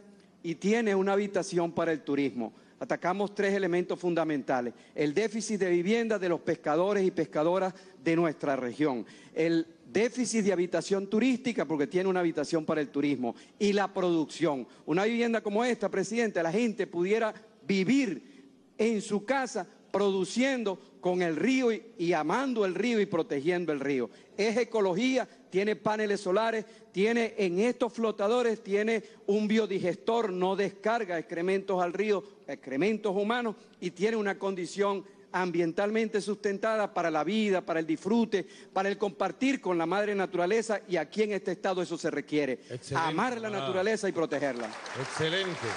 y tiene una habitación para el turismo. Atacamos 3 elementos fundamentales: el déficit de vivienda de los pescadores y pescadoras de nuestra región, el déficit de habitación turística, porque tiene una habitación para el turismo, y la producción. Una vivienda como esta, presidente, la gente pudiera vivir en su casa produciendo con el río y amando el río y protegiendo el río. Es ecología, tiene paneles solares, tiene en estos flotadores, tiene un biodigestor, no descarga excrementos al río, excrementos humanos, y tiene una condición ambientalmente sustentada para la vida, para el disfrute, para el compartir con la madre naturaleza, y aquí en este estado eso se requiere. Excelente. Amar la naturaleza y protegerla. Excelente.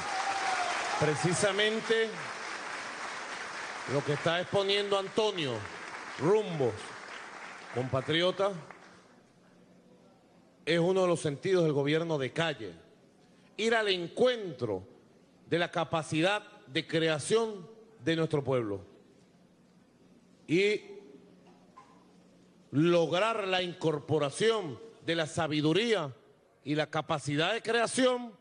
Precisamente lo que está exponiendo Antonio Rumbos, compatriota, es uno de los sentidos del gobierno de calle. Ir al encuentro de la capacidad de creación de nuestro pueblo y lograr la incorporación de la sabiduría y la capacidad de creación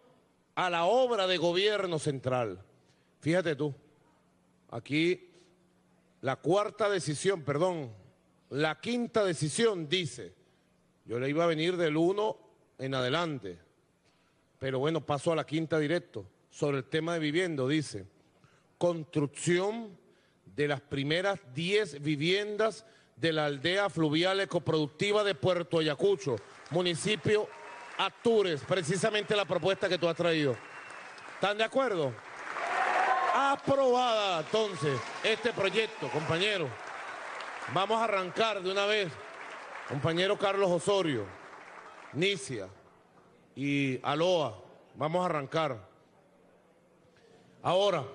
a la obra de gobierno central. Fíjate tú, aquí la quinta decisión dice, yo le iba a venir del 1 en adelante, pero bueno, paso a la quinta directo, sobre el tema de vivienda, dice, construcción de las primeras 10 viviendas de la aldea fluvial ecoproductiva de Puerto Ayacucho, municipio Atures, precisamente la propuesta que tú has traído. ¿Están de acuerdo? Aprobada, entonces, este proyecto, compañero. Vamos a arrancar de una vez, compañero Carlos Osorio, Anicia y Aloha, vamos a arrancar. Ahora,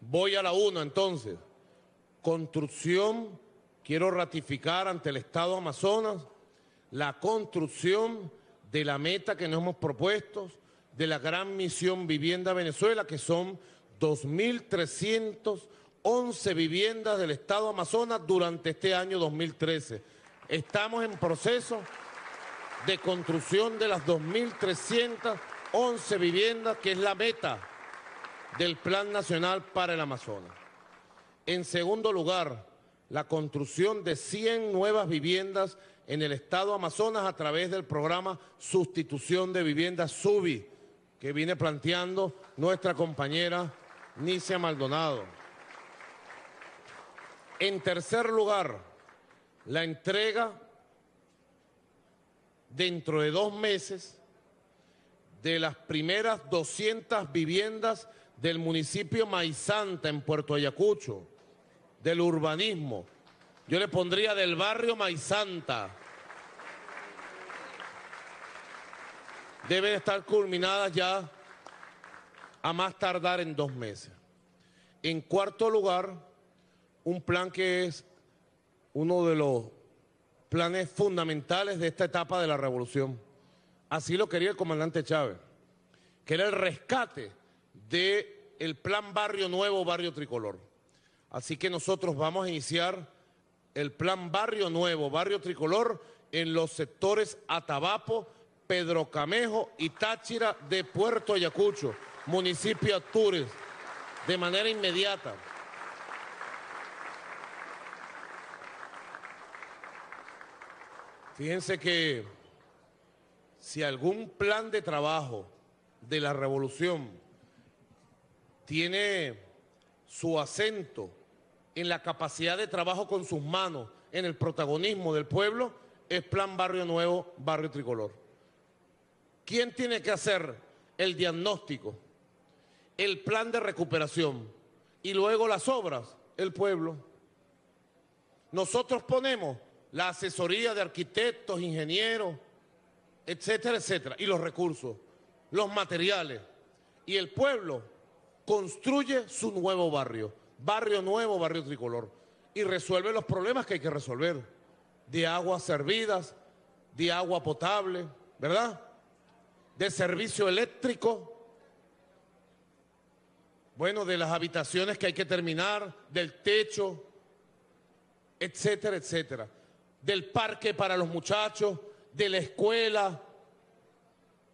voy a la 1, entonces. Construcción, quiero ratificar ante el Estado Amazonas la construcción de la meta que nos hemos propuesto de la gran misión Vivienda Venezuela, que son 2.311 viviendas del Estado Amazonas durante este año 2013. Estamos en proceso de construcción de las 2.311 viviendas, que es la meta del Plan Nacional para el Amazonas. En segundo lugar, la construcción de 100 nuevas viviendas en el Estado Amazonas a través del programa Sustitución de Viviendas SUBI, que viene planteando nuestra compañera Anicia Maldonado. En tercer lugar, la entrega dentro de 2 meses de las primeras 200 viviendas del municipio Maizanta en Puerto Ayacucho, del urbanismo. Yo le pondría del barrio Maizanta. Deben estar culminadas ya a más tardar en 2 meses. En cuarto lugar, un plan que es uno de los planes fundamentales de esta etapa de la revolución. Así lo quería el comandante Chávez, que era el rescate del plan Barrio Nuevo, Barrio Tricolor. Así que nosotros vamos a iniciar el plan Barrio Nuevo, Barrio Tricolor en los sectores Atabapo, Pedro Camejo y Táchira de Puerto Ayacucho, municipio Atures, de manera inmediata. Fíjense que si algún plan de trabajo de la revolución tiene su acento en la capacidad de trabajo con sus manos, en el protagonismo del pueblo, es plan Barrio Nuevo, Barrio Tricolor. ¿Quién tiene que hacer el diagnóstico, el plan de recuperación y luego las obras? El pueblo. Nosotros ponemos la asesoría de arquitectos, ingenieros, etcétera, etcétera, y los recursos, los materiales, y el pueblo construye su nuevo barrio, Barrio Nuevo, Barrio Tricolor, y resuelve los problemas que hay que resolver, de aguas servidas, de agua potable, ¿verdad?, de servicio eléctrico, bueno, de las habitaciones que hay que terminar, del techo, etcétera, etcétera, del parque para los muchachos, de la escuela,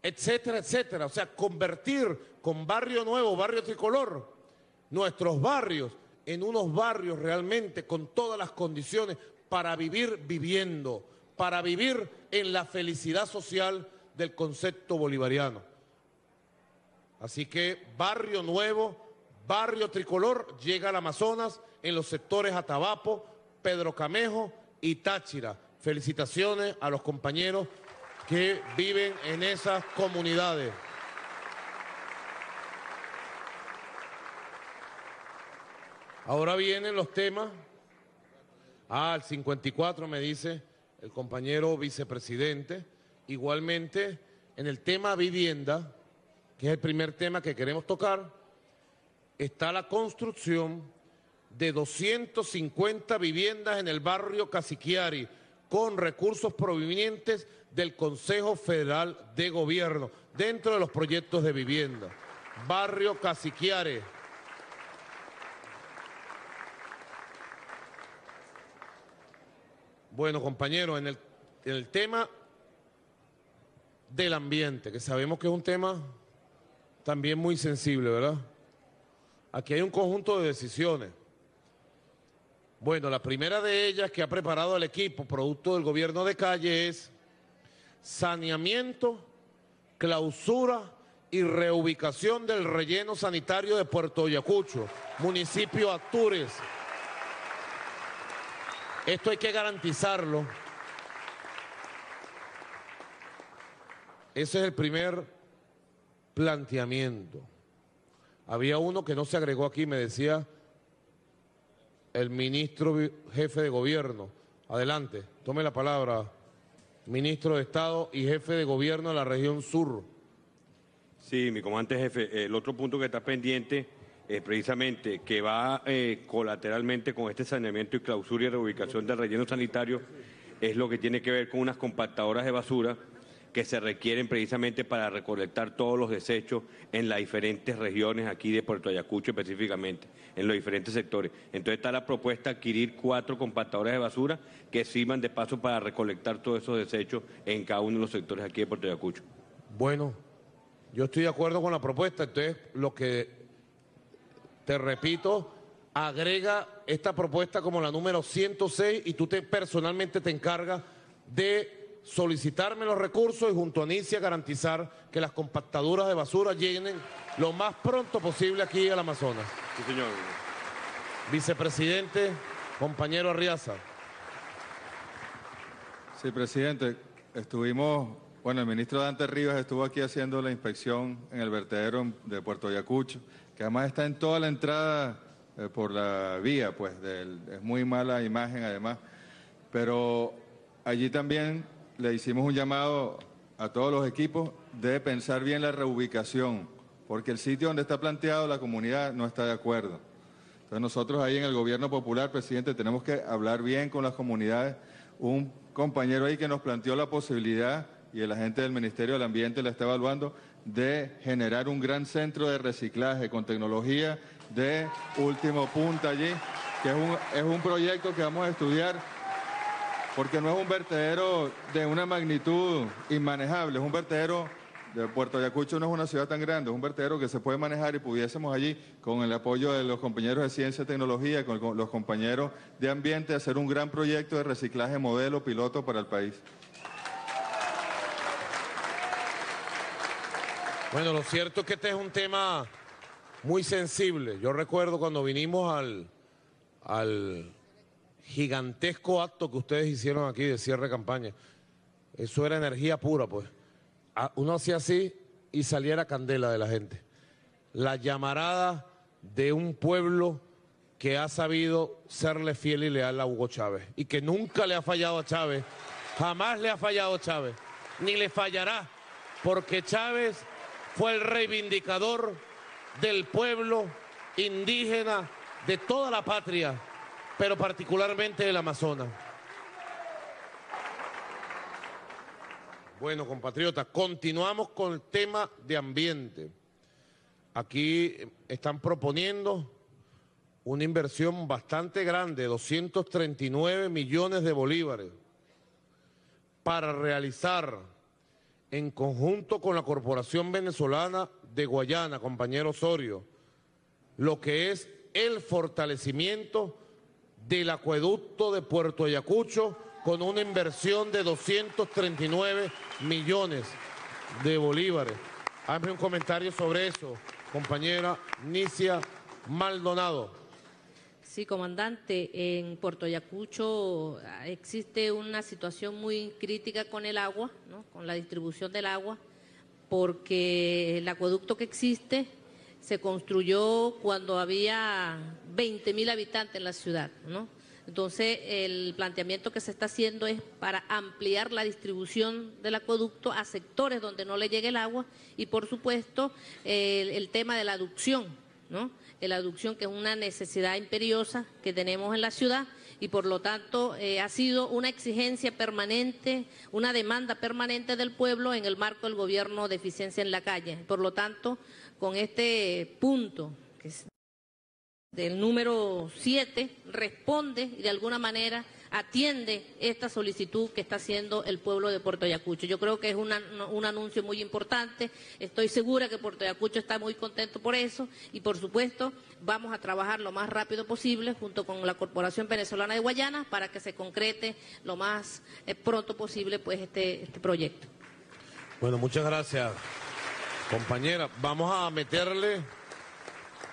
etcétera, etcétera. O sea, convertir con Barrio Nuevo, Barrio Tricolor, nuestros barrios en unos barrios realmente con todas las condiciones para vivir viviendo, para vivir en la felicidad social del concepto bolivariano. Así que Barrio Nuevo, Barrio Tricolor llega al Amazonas en los sectores Atabapo, Pedro Camejo y Táchira. Felicitaciones a los compañeros que viven en esas comunidades. Ahora vienen los temas. Ah, el 54 me dice el compañero vicepresidente. Igualmente, en el tema vivienda, que es el primer tema que queremos tocar, está la construcción de 250 viviendas en el barrio Caciquiari, con recursos provenientes del Consejo Federal de Gobierno, dentro de los proyectos de vivienda. Barrio Caciquiare. Bueno, compañeros, en el tema del ambiente, que sabemos que es un tema también muy sensible, ¿verdad? Aquí hay un conjunto de decisiones. Bueno, la primera de ellas que ha preparado el equipo, producto del gobierno de Calle, es saneamiento, clausura y reubicación del relleno sanitario de Puerto Ayacucho, municipio Atures. Esto hay que garantizarlo. Ese es el primer planteamiento. Había uno que no se agregó aquí, me decía el ministro jefe de gobierno. Adelante, tome la palabra, ministro de Estado y jefe de gobierno de la región sur. Sí, mi comandante jefe, el otro punto que está pendiente es precisamente que va colateralmente con este saneamiento y clausura y reubicación del relleno sanitario, es lo que tiene que ver con unas compactadoras de basura que se requieren precisamente para recolectar todos los desechos en las diferentes regiones aquí de Puerto Ayacucho específicamente, en los diferentes sectores. Entonces está la propuesta de adquirir 4 compactadoras de basura que sirvan de paso para recolectar todos esos desechos en cada uno de los sectores aquí de Puerto Ayacucho. Bueno, yo estoy de acuerdo con la propuesta, entonces lo que te repito, agrega esta propuesta como la número 106 y tú personalmente te encargas de solicitarme los recursos y junto a Anicia garantizar que las compactadoras de basura lleguen lo más pronto posible aquí al Amazonas. Sí, señor. Vicepresidente, compañero Arreaza. Sí, presidente, estuvimos Bueno, el ministro Dante Rivas estuvo aquí haciendo la inspección en el vertedero de Puerto Ayacucho, que además está en toda la entrada por la vía, pues es muy mala imagen además. Pero allí también le hicimos un llamado a todos los equipos de pensar bien la reubicación, porque el sitio donde está planteado la comunidad no está de acuerdo. Entonces nosotros ahí en el Gobierno Popular, presidente, tenemos que hablar bien con las comunidades. Un compañero ahí que nos planteó la posibilidad, y el agente del Ministerio del Ambiente la está evaluando, de generar un gran centro de reciclaje con tecnología de último punto allí, que es un proyecto que vamos a estudiar, porque no es un vertedero de una magnitud inmanejable, es un vertedero de Puerto Ayacucho, no es una ciudad tan grande, es un vertedero que se puede manejar y pudiésemos allí, con el apoyo de los compañeros de Ciencia y Tecnología, con los compañeros de Ambiente, hacer un gran proyecto de reciclaje modelo piloto para el país. Bueno, lo cierto es que este es un tema muy sensible. Yo recuerdo cuando vinimos al gigantesco acto que ustedes hicieron aquí de cierre de campaña. Eso era energía pura, pues. Uno hacía así y salía la candela de la gente. La llamarada de un pueblo que ha sabido serle fiel y leal a Hugo Chávez. Y que nunca le ha fallado a Chávez. Jamás le ha fallado a Chávez. Ni le fallará. Porque Chávez fue el reivindicador del pueblo indígena de toda la patria, pero particularmente del Amazonas. Bueno, compatriotas, continuamos con el tema de ambiente. Aquí están proponiendo una inversión bastante grande, 239 millones de bolívares, para realizar, en conjunto con la Corporación Venezolana de Guayana, compañero Osorio, lo que es el fortalecimiento del acueducto de Puerto Ayacucho con una inversión de 239 millones de bolívares. Hazme un comentario sobre eso, compañera Anicia Maldonado. Sí, comandante, en Puerto Ayacucho existe una situación muy crítica con el agua, ¿no? Con la distribución del agua, porque el acueducto que existe se construyó cuando había 20.000 habitantes en la ciudad, ¿no? Entonces, el planteamiento que se está haciendo es para ampliar la distribución del acueducto a sectores donde no le llegue el agua y, por supuesto, el tema de la aducción, ¿no? La aducción, que es una necesidad imperiosa que tenemos en la ciudad y por lo tanto ha sido una exigencia permanente, una demanda permanente del pueblo en el marco del gobierno de eficiencia en la calle. Por lo tanto, con este punto, que es del número 7, responde y de alguna manera atiende esta solicitud que está haciendo el pueblo de Puerto Ayacucho. Yo creo que es un anuncio muy importante. Estoy segura que Puerto Ayacucho está muy contento por eso y, por supuesto, vamos a trabajar lo más rápido posible junto con la Corporación Venezolana de Guayana para que se concrete lo más pronto posible, pues, este proyecto. Bueno, muchas gracias, compañera. Vamos a meterle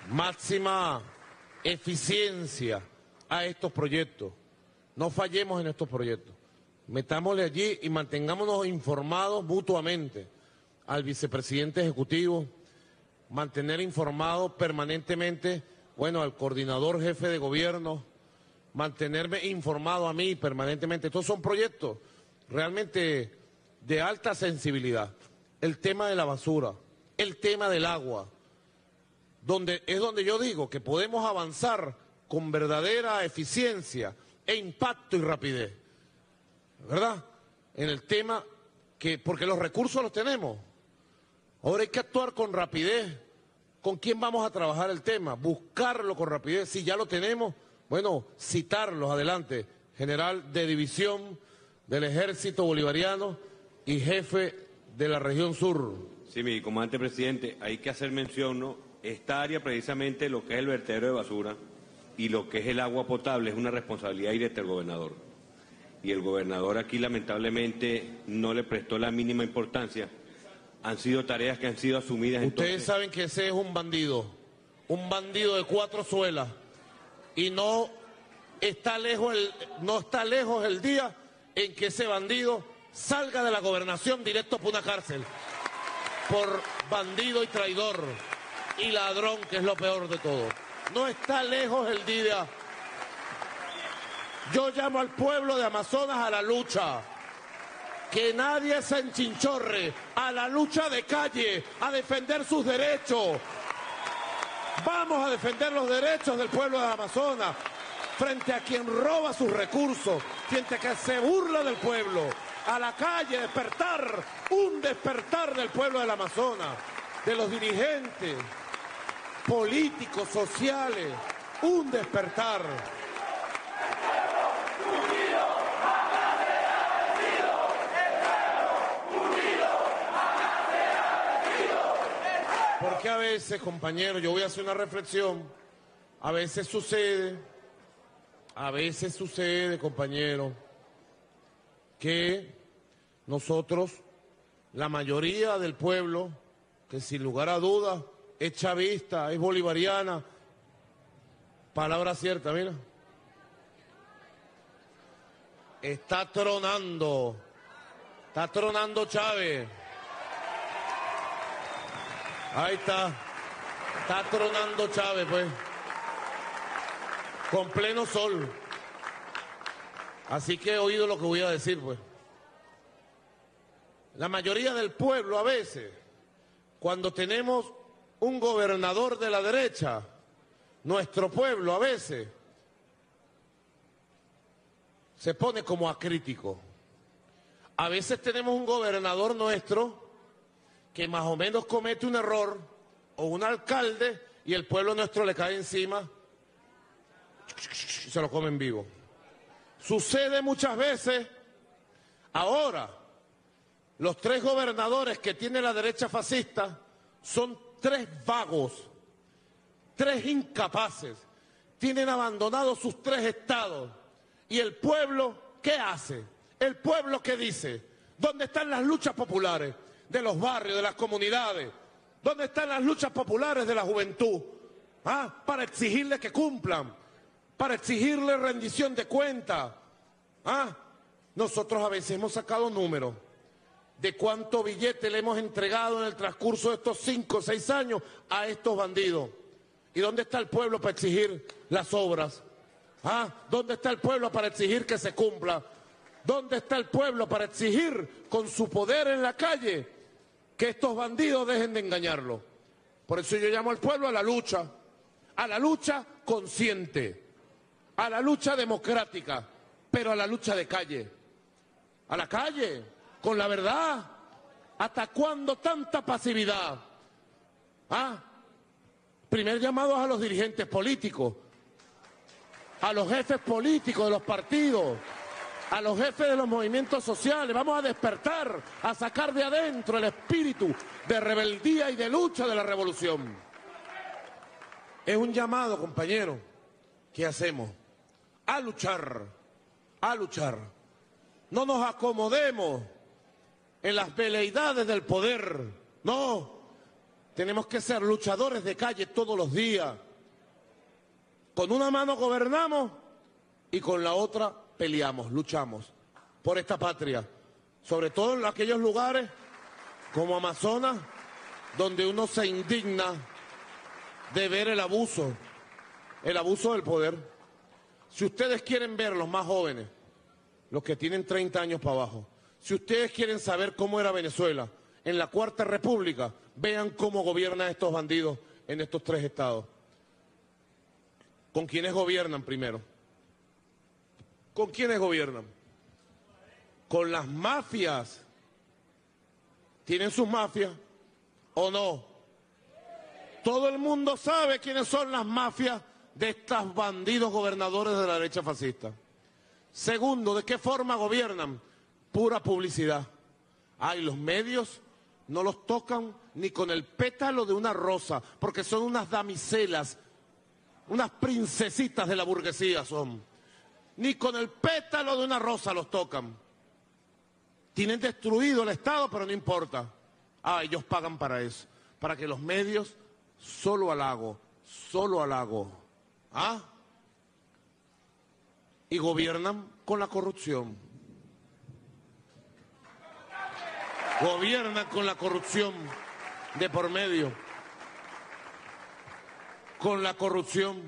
máxima eficiencia a estos proyectos. No fallemos en estos proyectos. Metámosle allí y mantengámonos informados mutuamente al vicepresidente ejecutivo, mantener informado permanentemente, bueno, al coordinador jefe de gobierno, mantenerme informado a mí permanentemente. Estos son proyectos realmente de alta sensibilidad. El tema de la basura, el tema del agua, es donde yo digo que podemos avanzar con verdadera eficiencia e impacto y rapidez, ¿verdad? En el tema que, porque los recursos los tenemos, ahora hay que actuar con rapidez. ¿Con quién vamos a trabajar el tema? Buscarlo con rapidez. Si ya lo tenemos, bueno, citarlos. Adelante, general de división del Ejército Bolivariano y jefe de la región sur. Sí, mi comandante presidente, hay que hacer mención, ¿no? Esta área precisamente lo que es el vertedero de basura y lo que es el agua potable es una responsabilidad directa del gobernador. Y el gobernador aquí lamentablemente no le prestó la mínima importancia. Han sido tareas que han sido asumidas. Ustedes saben que ese es un bandido de cuatro suelas. Y no está lejos el día en que ese bandido salga de la gobernación directo por una cárcel, por bandido y traidor y ladrón, que es lo peor de todo. No está lejos el día. Yo llamo al pueblo de Amazonas a la lucha. Que nadie se enchinchorre, a la lucha de calle, a defender sus derechos. Vamos a defender los derechos del pueblo de Amazonas frente a quien roba sus recursos, frente a quien se burla del pueblo. A la calle, despertar, un despertar del pueblo del Amazonas, de los dirigentes políticos, sociales, un despertar. Porque a veces, compañeros, yo voy a hacer una reflexión, a veces sucede, compañeros, que nosotros, la mayoría del pueblo, que sin lugar a dudas es chavista, es bolivariana, palabra cierta, mira, está tronando Chávez. Ahí está tronando Chávez, pues, con pleno sol. Así que he oído lo que voy a decir, pues. La mayoría del pueblo, a veces, cuando tenemos un gobernador de la derecha, nuestro pueblo, a veces, se pone como acrítico. A veces tenemos un gobernador nuestro que más o menos comete un error, o un alcalde, y el pueblo nuestro le cae encima, se lo comen vivo. Sucede muchas veces. Ahora, los tres gobernadores que tiene la derecha fascista son tres vagos, tres incapaces, tienen abandonados sus tres estados. ¿Y el pueblo qué hace? ¿El pueblo qué dice? ¿Dónde están las luchas populares de los barrios, de las comunidades? ¿Dónde están las luchas populares de la juventud? ¿Ah? Para exigirle que cumplan, para exigirle rendición de cuentas. ¿Ah? Nosotros a veces hemos sacado números de cuánto billete le hemos entregado en el transcurso de estos 5 o 6 años a estos bandidos. ¿Y dónde está el pueblo para exigir las obras? ¿Ah? ¿Dónde está el pueblo para exigir que se cumpla? ¿Dónde está el pueblo para exigir con su poder en la calle que estos bandidos dejen de engañarlo? Por eso yo llamo al pueblo a la lucha consciente, a la lucha democrática, pero a la lucha de calle. A la calle, con la verdad. ¿Hasta cuándo tanta pasividad? ¿Ah? Primer llamado a los dirigentes políticos, a los jefes políticos de los partidos, a los jefes de los movimientos sociales. Vamos a despertar, a sacar de adentro el espíritu de rebeldía y de lucha de la revolución. Es un llamado, compañero, que hacemos a luchar, a luchar. No nos acomodemos en las veleidades del poder, no. Tenemos que ser luchadores de calle todos los días. Con una mano gobernamos y con la otra peleamos, luchamos por esta patria, sobre todo en aquellos lugares como Amazonas, donde uno se indigna de ver el abuso del poder. Si ustedes quieren ver, los más jóvenes, los que tienen 30 años para abajo, si ustedes quieren saber cómo era Venezuela en la Cuarta República, vean cómo gobiernan estos bandidos en estos tres estados. ¿Con quiénes gobiernan primero? ¿Con quiénes gobiernan? Con las mafias. ¿Tienen sus mafias o no? Todo el mundo sabe quiénes son las mafias de estos bandidos gobernadores de la derecha fascista. Segundo, ¿de qué forma gobiernan? Pura publicidad. Ay, los medios no los tocan ni con el pétalo de una rosa, porque son unas damiselas, unas princesitas de la burguesía son. Ni con el pétalo de una rosa los tocan. Tienen destruido el Estado, pero no importa. Ah, ellos pagan para eso, para que los medios, solo halago, solo halago. ¿Ah? Y gobiernan con la corrupción. Gobierna con la corrupción de por medio, con la corrupción,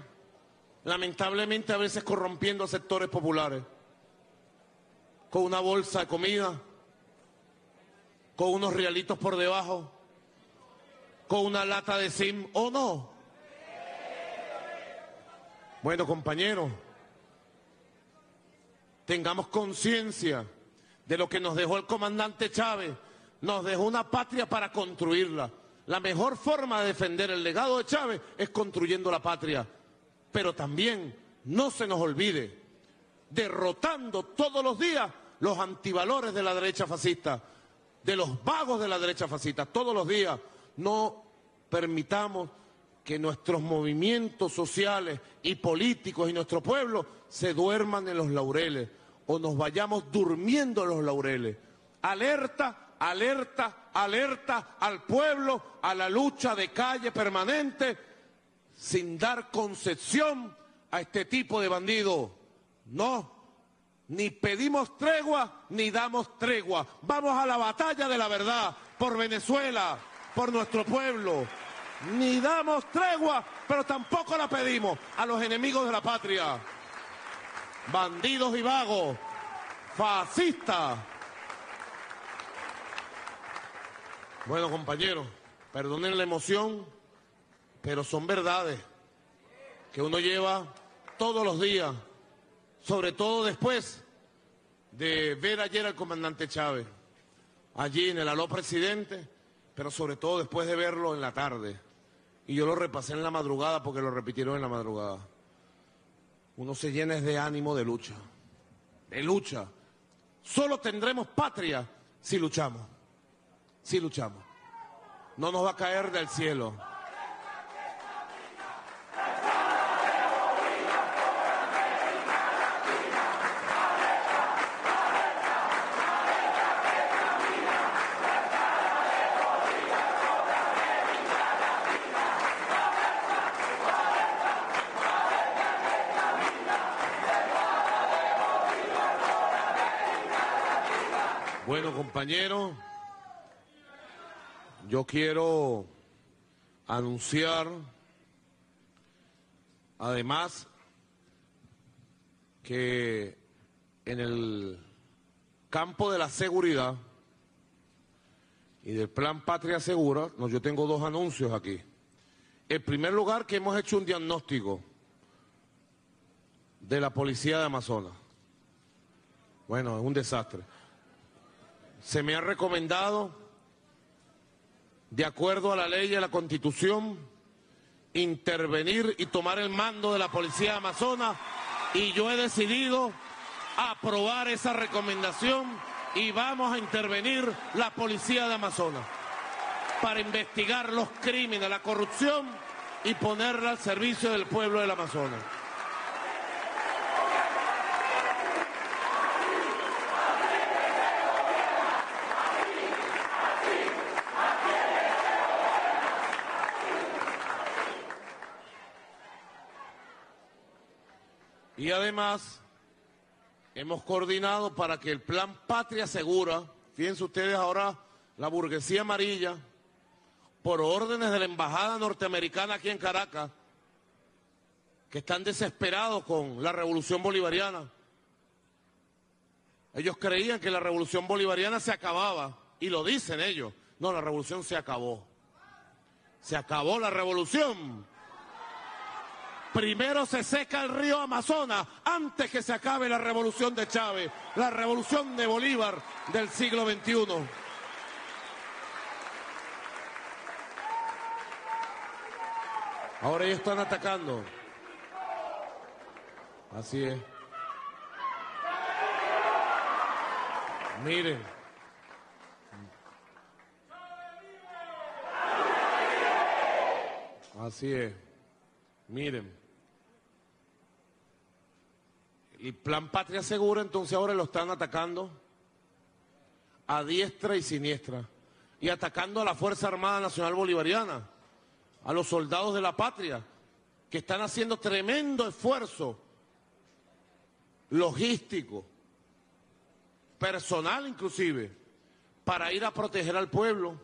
lamentablemente a veces corrompiendo a sectores populares, con una bolsa de comida, con unos realitos por debajo, con una lata de sim, ¿o no? Bueno, compañeros, tengamos conciencia de lo que nos dejó el comandante Chávez. Nos dejó una patria para construirla. La mejor forma de defender el legado de Chávez es construyendo la patria. Pero también, no se nos olvide, derrotando todos los días los antivalores de la derecha fascista, de los vagos de la derecha fascista, todos los días. No permitamos que nuestros movimientos sociales y políticos y nuestro pueblo se duerman en los laureles o nos vayamos durmiendo en los laureles. Alerta, alerta, alerta al pueblo, a la lucha de calle permanente, sin dar concesión a este tipo de bandidos. No, ni pedimos tregua, ni damos tregua. Vamos a la batalla de la verdad por Venezuela, por nuestro pueblo. Ni damos tregua, pero tampoco la pedimos a los enemigos de la patria. Bandidos y vagos, fascistas. Bueno, compañeros, perdonen la emoción, pero son verdades que uno lleva todos los días, sobre todo después de ver ayer al comandante Chávez, allí en el Aló Presidente, pero sobre todo después de verlo en la tarde. Y yo lo repasé en la madrugada porque lo repitieron en la madrugada. Uno se llena de ánimo de lucha, de lucha. Solo tendremos patria si luchamos, si luchamos. No nos va a caer del cielo. Bueno, compañeros, yo quiero anunciar, además, que en el campo de la seguridad y del Plan Patria Segura, no, yo tengo dos anuncios aquí. En primer lugar, que hemos hecho un diagnóstico de la policía de Amazonas. Bueno, es un desastre. Se me ha recomendado, de acuerdo a la ley y a la Constitución, intervenir y tomar el mando de la Policía de Amazonas, y yo he decidido aprobar esa recomendación y vamos a intervenir la Policía de Amazonas para investigar los crímenes, la corrupción y ponerla al servicio del pueblo del Amazonas. Y además, hemos coordinado para que el Plan Patria Segura, fíjense ustedes ahora, la burguesía amarilla, por órdenes de la embajada norteamericana aquí en Caracas, que están desesperados con la revolución bolivariana. Ellos creían que la revolución bolivariana se acababa, y lo dicen ellos. No, la revolución se acabó. Se acabó la revolución. Primero se seca el río Amazonas antes que se acabe la revolución de Chávez, la revolución de Bolívar del siglo XXI. Ahora ellos están atacando. Así es. Miren. Así es. Miren. El Plan Patria Segura, entonces ahora lo están atacando a diestra y siniestra, y atacando a la Fuerza Armada Nacional Bolivariana, a los soldados de la patria, que están haciendo tremendo esfuerzo logístico, personal inclusive, para ir a proteger al pueblo.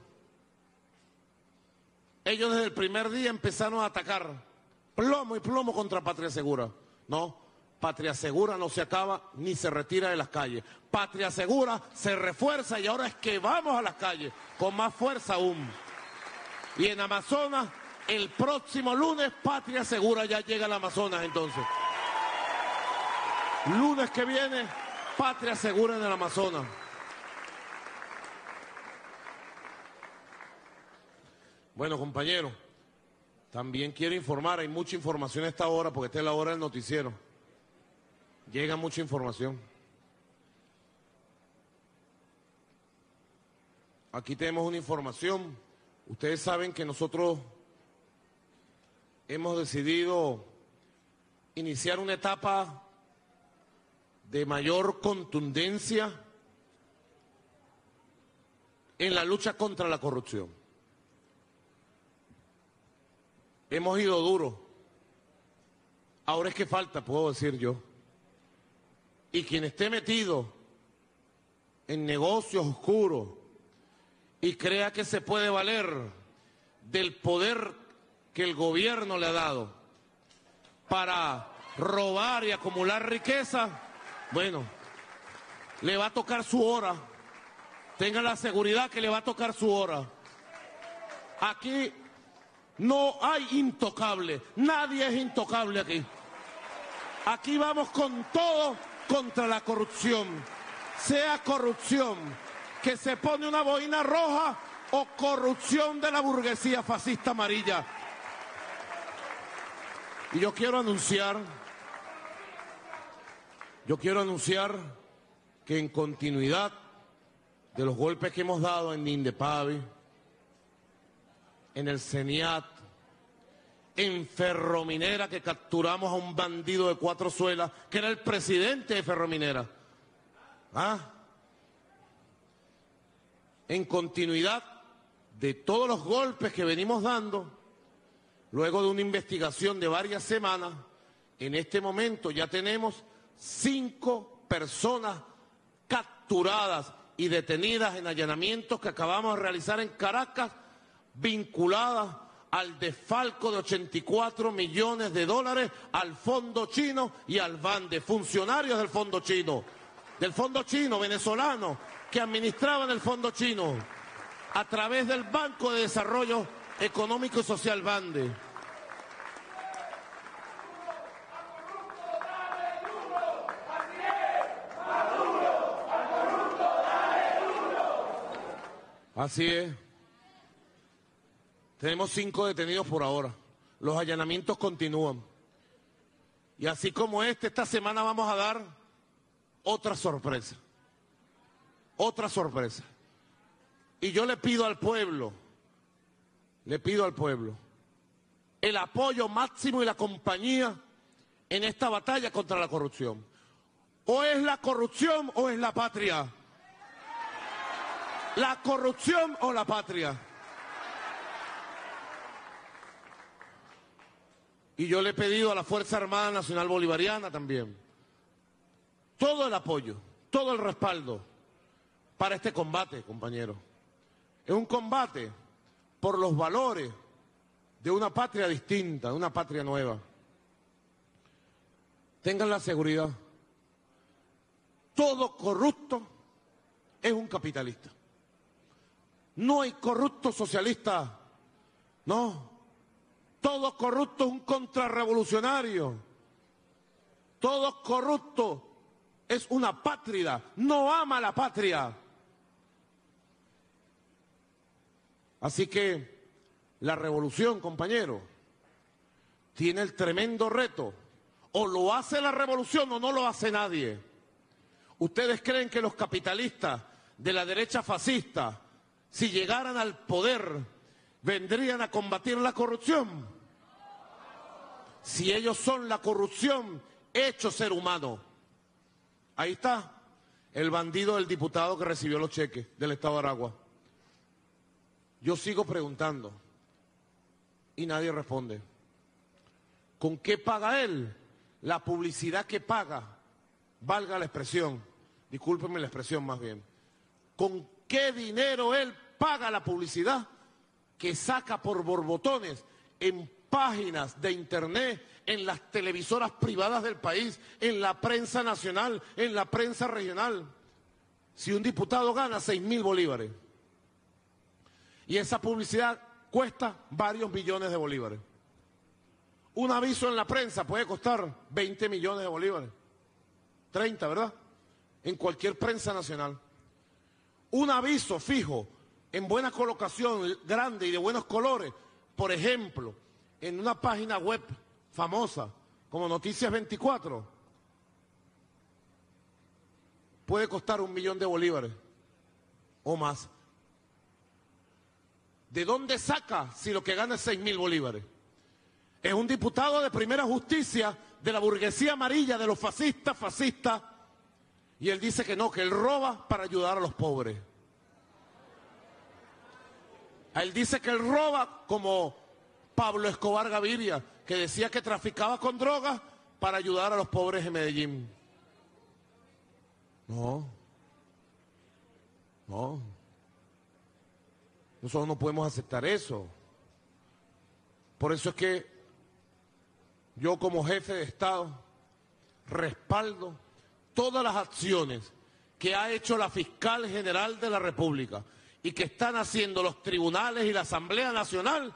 Ellos desde el primer día empezaron a atacar plomo y plomo contra Patria Segura. No, Patria Segura no se acaba ni se retira de las calles. Patria Segura se refuerza y ahora es que vamos a las calles con más fuerza aún. Y en Amazonas, el próximo lunes, Patria Segura ya llega al Amazonas entonces. Lunes que viene, Patria Segura en el Amazonas. Bueno, compañeros, también quiero informar, hay mucha información a esta hora, porque esta es la hora del noticiero. Llega mucha información. Aquí tenemos una información. Ustedes saben que nosotros hemos decidido iniciar una etapa de mayor contundencia en la lucha contra la corrupción. Hemos ido duro, ahora es que falta, puedo decir yo. Y quien esté metido en negocios oscuros y crea que se puede valer del poder que el gobierno le ha dado para robar y acumular riqueza, bueno, le va a tocar su hora. Tenga la seguridad que le va a tocar su hora. Aquí no hay intocable, nadie es intocable aquí. Aquí vamos con todo contra la corrupción. Sea corrupción que se pone una boina roja o corrupción de la burguesía fascista amarilla. Y yo quiero anunciar que en continuidad de los golpes que hemos dado en Indepavi, en el CENIAT, en Ferrominera, que capturamos a un bandido de cuatro suelas, que era el presidente de Ferrominera. ¿Ah? En continuidad de todos los golpes que venimos dando, luego de una investigación de varias semanas, en este momento ya tenemos 5 personas capturadas y detenidas en allanamientos que acabamos de realizar en Caracas, vinculadas al desfalco de 84 millones de dólares al fondo chino y al BANDE, funcionarios del fondo chino venezolano que administraban el fondo chino a través del Banco de Desarrollo Económico y Social BANDE. Así es. Tenemos 5 detenidos por ahora. Los allanamientos continúan. Y así como esta semana vamos a dar otra sorpresa. Otra sorpresa. Y yo le pido al pueblo el apoyo máximo y la compañía en esta batalla contra la corrupción. O es la corrupción o es la patria. La corrupción o la patria. Y yo le he pedido a la Fuerza Armada Nacional Bolivariana también todo el apoyo, todo el respaldo para este combate, compañeros. Es un combate por los valores de una patria distinta, de una patria nueva. Tengan la seguridad. Todo corrupto es un capitalista. No hay corrupto socialista, no. Todo corrupto es un contrarrevolucionario. Todo corrupto es un apátrida, no ama la patria. Así que la revolución, compañero, tiene el tremendo reto. O lo hace la revolución o no lo hace nadie. ¿Ustedes creen que los capitalistas de la derecha fascista, si llegaran al poder, vendrían a combatir la corrupción? Si ellos son la corrupción hecho ser humano. Ahí está el bandido del diputado que recibió los cheques del Estado de Aragua. Yo sigo preguntando y nadie responde. ¿Con qué paga él? La publicidad que paga, valga la expresión, discúlpenme la expresión más bien. ¿Con ¿Qué dinero él paga la publicidad que saca por borbotones en páginas de internet, en las televisoras privadas del país, en la prensa nacional, en la prensa regional? Si un diputado gana 6.000 bolívares y esa publicidad cuesta varios millones de bolívares. Un aviso en la prensa puede costar 20 millones de bolívares. 30, ¿verdad? En cualquier prensa nacional. Un aviso fijo, en buena colocación, grande y de buenos colores, por ejemplo, en una página web famosa como Noticias 24, puede costar 1 millón de bolívares o más. ¿De dónde saca si lo que gana es 6.000 bolívares? Es un diputado de primera justicia, de la burguesía amarilla, de los fascistas, y él dice que no, que él roba para ayudar a los pobres. Él dice que él roba como Pablo Escobar Gaviria, que decía que traficaba con drogas para ayudar a los pobres en Medellín. No. Nosotros no podemos aceptar eso. Por eso es que yo, como jefe de Estado, respaldo todas las acciones que ha hecho la Fiscal General de la República y que están haciendo los tribunales y la Asamblea Nacional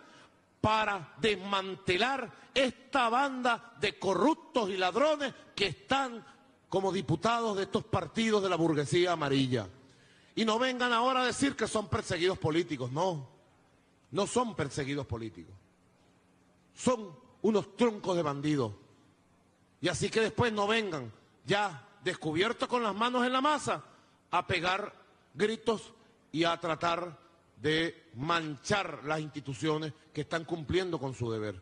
para desmantelar esta banda de corruptos y ladrones que están como diputados de estos partidos de la burguesía amarilla. Y no vengan ahora a decir que son perseguidos políticos. No, no son perseguidos políticos. Son unos troncos de bandidos. Y así que después no vengan, ya descubiertos con las manos en la masa, a pegar gritos y a tratar de manchar las instituciones que están cumpliendo con su deber.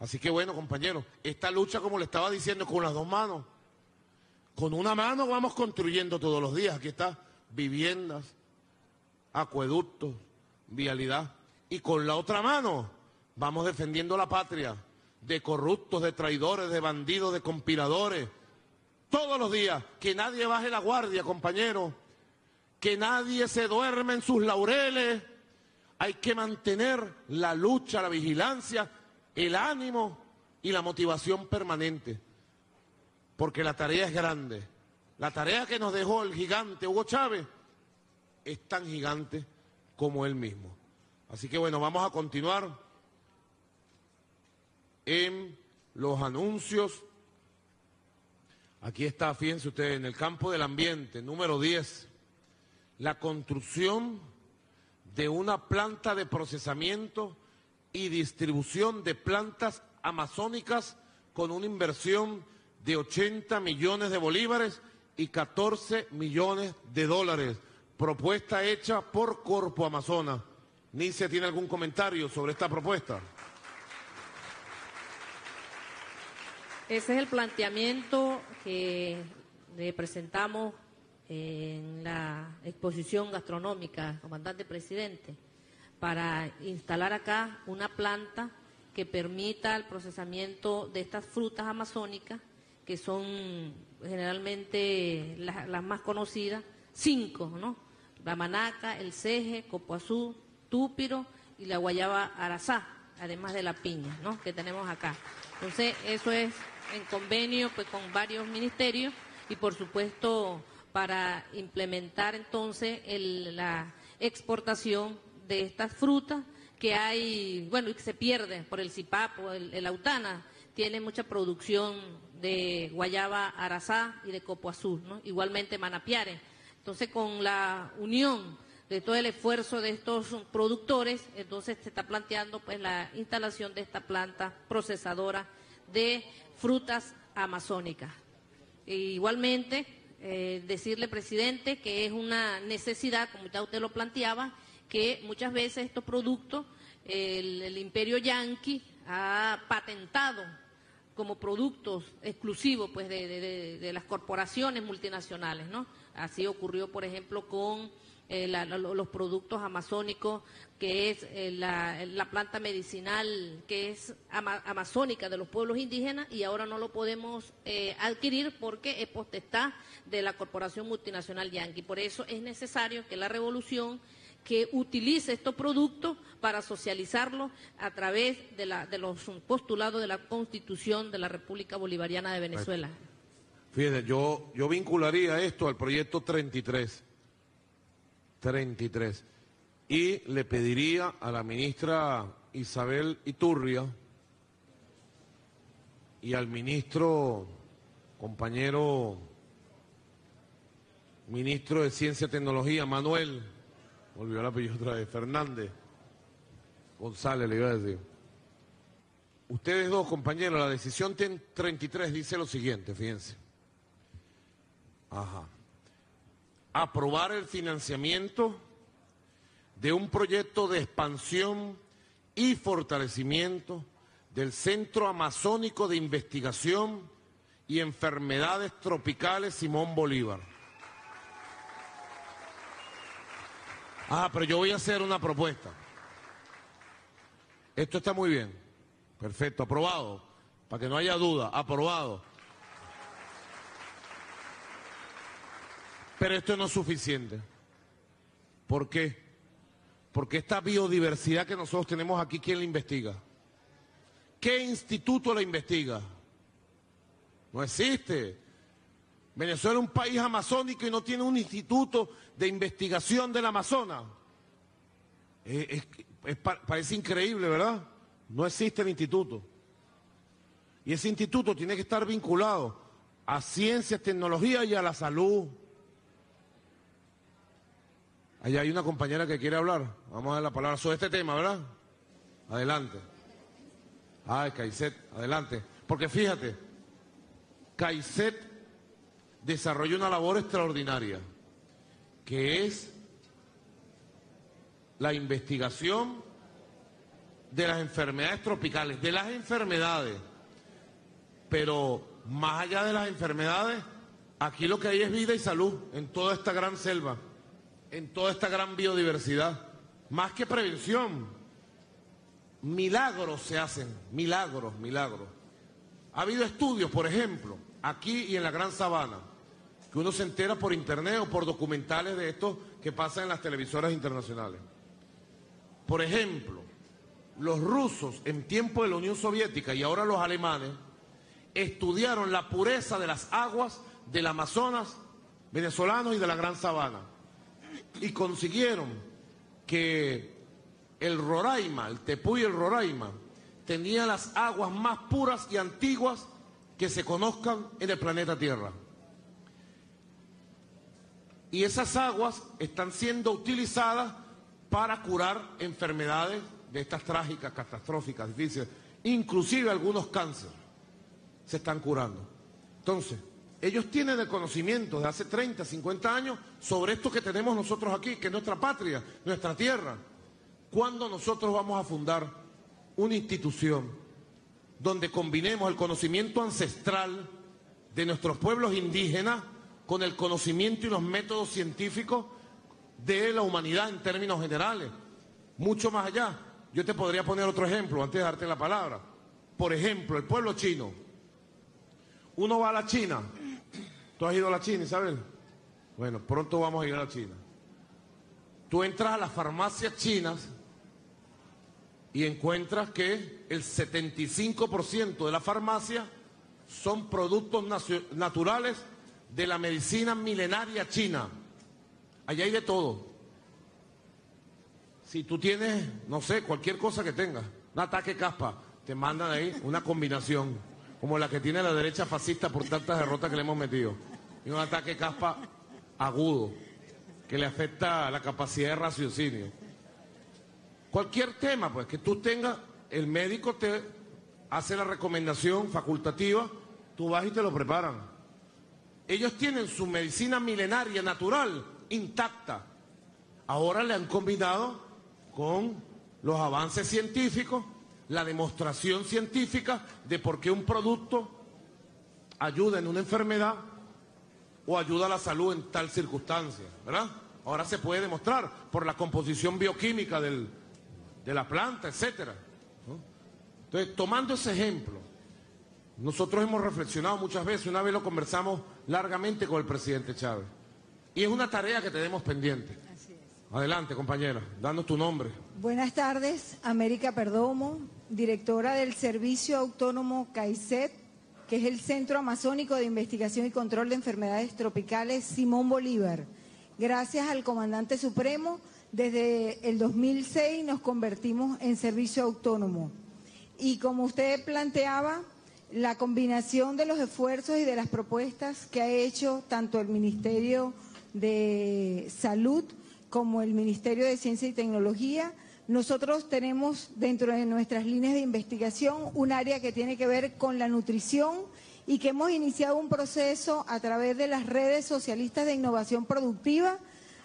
Así que bueno, compañeros, esta lucha, como le estaba diciendo, con las dos manos. Con una mano vamos construyendo todos los días. Aquí está: viviendas, acueductos, vialidad. Y con la otra mano vamos defendiendo la patria de corruptos, de traidores, de bandidos, de conspiradores. Todos los días, que nadie baje la guardia, compañeros. Que nadie se duerme en sus laureles. Hay que mantener la lucha, la vigilancia, el ánimo y la motivación permanente. Porque la tarea es grande. La tarea que nos dejó el gigante Hugo Chávez es tan gigante como él mismo. Así que bueno, vamos a continuar en los anuncios. Aquí está, fíjense ustedes, en el campo del ambiente, número 10. La construcción de una planta de procesamiento y distribución de plantas amazónicas con una inversión de 80 millones de bolívares y 14 millones de dólares. Propuesta hecha por Corpo Amazonas. Anicia, ¿tiene algún comentario sobre esta propuesta? Ese es el planteamiento que le presentamos en la exposición gastronómica, comandante presidente, para instalar acá una planta que permita el procesamiento de estas frutas amazónicas, que son generalmente las más conocidas, 5, ¿no? La manaca, el ceje, copoazú, túpiro y la guayaba arazá, además de la piña, ¿no?, que tenemos acá. Entonces, eso es en convenio pues con varios ministerios y, por supuesto, para implementar entonces la exportación de estas frutas que hay, bueno, y que se pierden por el Sipapo, el Autana, tiene mucha producción de guayaba arazá y de copoazú, ¿no?, igualmente manapiares. Entonces, con la unión de todo el esfuerzo de estos productores, entonces se está planteando pues la instalación de esta planta procesadora de frutas amazónicas. E igualmente, decirle, presidente, que es una necesidad, como ya usted lo planteaba, que muchas veces estos productos, el imperio yanqui ha patentado como productos exclusivos pues de las corporaciones multinacionales, ¿no? Así ocurrió, por ejemplo, con los productos amazónicos, que es la planta medicinal que es amazónica de los pueblos indígenas, y ahora no lo podemos adquirir porque es potestad de la corporación multinacional yanqui. Por eso es necesario que la revolución que utilice estos productos para socializarlos a través de los postulados de la Constitución de la República Bolivariana de Venezuela. Fíjense, yo vincularía esto al proyecto 33 y le pediría a la ministra Isabel Iturria y al ministro de Ciencia y Tecnología, Manuel, olvidó el apellido otra vez, Fernández, González le iba a decir. Ustedes dos, compañeros, la decisión 33 dice lo siguiente, fíjense. Aprobar el financiamiento de un proyecto de expansión y fortalecimiento del Centro Amazónico de Investigación y Enfermedades Tropicales Simón Bolívar. Pero yo voy a hacer una propuesta. Esto está muy bien. Perfecto, aprobado. Para que no haya duda, aprobado. Pero esto no es suficiente. ¿Por qué? Porque esta biodiversidad que nosotros tenemos aquí, ¿quién la investiga? ¿Qué instituto la investiga? No existe. Venezuela es un país amazónico y no tiene un instituto de investigación del Amazonas. Parece increíble, ¿verdad? No existe el instituto. Y ese instituto tiene que estar vinculado a ciencias, tecnología y a la salud. Allá hay una compañera que quiere hablar. Vamos a dar la palabra sobre este tema, ¿verdad? Adelante. Caicet, adelante. Porque fíjate, Caicet desarrolla una labor extraordinaria, que es la investigación de las enfermedades tropicales, de las enfermedades. Pero más allá de las enfermedades, aquí lo que hay es vida y salud en toda esta gran selva, en toda esta gran biodiversidad. Más que prevención, milagros se hacen, milagros. Ha habido estudios, por ejemplo, aquí y en la Gran Sabana, que uno se entera por internet o por documentales de estos que pasan en las televisoras internacionales. Por ejemplo, los rusos en tiempo de la Unión Soviética y ahora los alemanes estudiaron la pureza de las aguas del Amazonas venezolano y de la Gran Sabana. Y consiguieron que el Roraima, el Tepuy y el Roraima, tenía las aguas más puras y antiguas que se conozcan en el planeta Tierra. Y esas aguas están siendo utilizadas para curar enfermedades de estas trágicas, catastróficas, difíciles, inclusive algunos cánceres se están curando. Entonces, ellos tienen el conocimiento de hace 30, 50 años sobre esto que tenemos nosotros aquí, que es nuestra patria, nuestra tierra. ¿Cuándo nosotros vamos a fundar una institución donde combinemos el conocimiento ancestral de nuestros pueblos indígenas con el conocimiento y los métodos científicos de la humanidad en términos generales? Mucho más allá. Yo te podría poner otro ejemplo antes de darte la palabra. Por ejemplo, el pueblo chino. Uno va a la China. ¿Tú has ido a la China, Isabel? Bueno, pronto vamos a ir a la China. Tú entras a las farmacias chinas y encuentras que el 75% de las farmacias son productos naturales de la medicina milenaria china. Allá hay de todo. Si tú tienes, no sé, cualquier cosa que tengas, un ataque caspa, te mandan ahí una combinación, como la que tiene la derecha fascista por tantas derrotas que le hemos metido. Y un ataque caspa agudo, que le afecta la capacidad de raciocinio. Cualquier tema, pues, que tú tengas, el médico te hace la recomendación facultativa, tú vas y te lo preparan. Ellos tienen su medicina milenaria, natural, intacta. Ahora le han combinado con los avances científicos, la demostración científica de por qué un producto ayuda en una enfermedad o ayuda a la salud en tal circunstancia, ¿verdad? Ahora se puede demostrar por la composición bioquímica de la planta, etcétera, ¿no? Entonces, tomando ese ejemplo, nosotros hemos reflexionado muchas veces, una vez lo conversamos largamente con el presidente Chávez, y es una tarea que tenemos pendiente. Así es. Adelante, compañera, danos tu nombre. Buenas tardes, América Perdomo, directora del Servicio Autónomo CAICET, que es el Centro Amazónico de Investigación y Control de Enfermedades Tropicales Simón Bolívar. Gracias al Comandante Supremo, desde el 2006 nos convertimos en servicio autónomo. Y como usted planteaba, la combinación de los esfuerzos y de las propuestas que ha hecho tanto el Ministerio de Salud como el Ministerio de Ciencia y Tecnología, nosotros tenemos dentro de nuestras líneas de investigación un área que tiene que ver con la nutrición y que hemos iniciado un proceso a través de las redes socialistas de innovación productiva,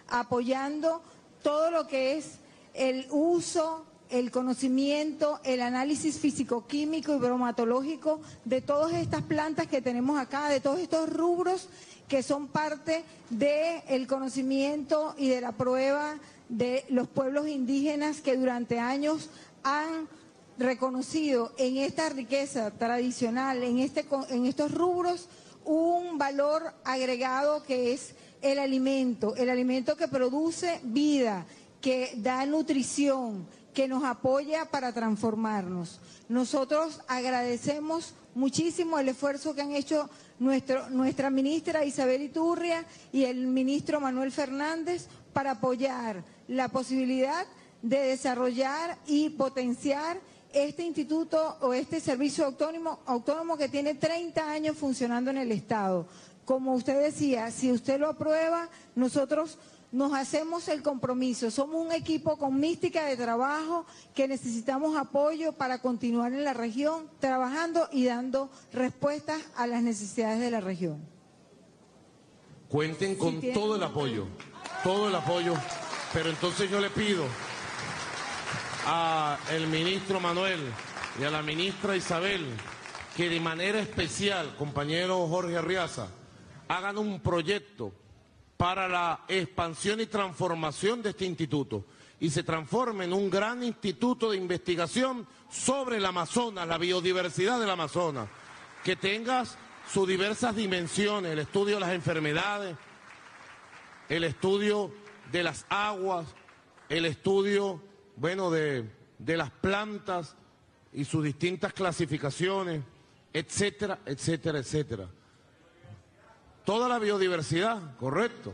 apoyando todo lo que es el uso, el conocimiento, el análisis físico-químico y bromatológico de todas estas plantas que tenemos acá, de todos estos rubros que son parte del conocimiento y de la prueba de los pueblos indígenas que durante años han reconocido en esta riqueza tradicional, en estos rubros, un valor agregado que es el alimento que produce vida, que da nutrición, que nos apoya para transformarnos. Nosotros agradecemos muchísimo el esfuerzo que han hecho nuestra ministra Isabel Iturria y el ministro Manuel Fernández para apoyar la posibilidad de desarrollar y potenciar este instituto o este servicio autónomo que tiene 30 años funcionando en el Estado. Como usted decía, si usted lo aprueba, nosotros nos hacemos el compromiso. Somos un equipo con mística de trabajo que necesitamos apoyo para continuar en la región, trabajando y dando respuestas a las necesidades de la región. Cuenten con todo el apoyo, pero entonces yo le pido al ministro Manuel y a la ministra Isabel que de manera especial, compañero Jorge Arreaza, hagan un proyecto para la expansión y transformación de este instituto y se transforme en un gran instituto de investigación sobre el Amazonas, la biodiversidad del Amazonas, que tenga sus diversas dimensiones, el estudio de las enfermedades, el estudio de las aguas, el estudio, bueno, de las plantas y sus distintas clasificaciones, etcétera, etcétera, etcétera. Toda la biodiversidad, correcto.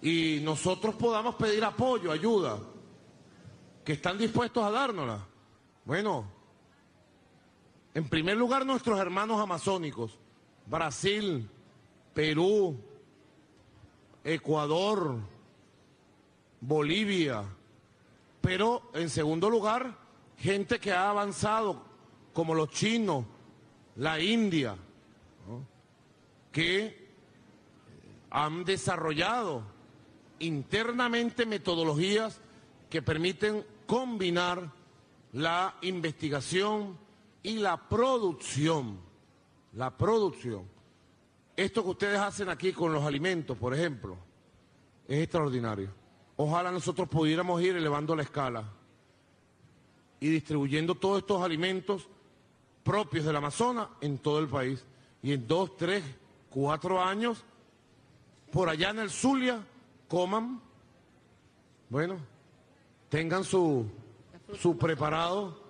Y nosotros podamos pedir apoyo, ayuda, que están dispuestos a dárnosla. Bueno, en primer lugar nuestros hermanos amazónicos, Brasil, Perú, Ecuador, Bolivia, pero en segundo lugar, gente que ha avanzado, como los chinos, la India, ¿no?, que han desarrollado internamente metodologías que permiten combinar la investigación y la producción. La producción. Esto que ustedes hacen aquí con los alimentos, por ejemplo, es extraordinario. Ojalá nosotros pudiéramos ir elevando la escala y distribuyendo todos estos alimentos propios del Amazonas en todo el país. Y en 2, 3, 4 años, por allá en el Zulia, coman, bueno, tengan su preparado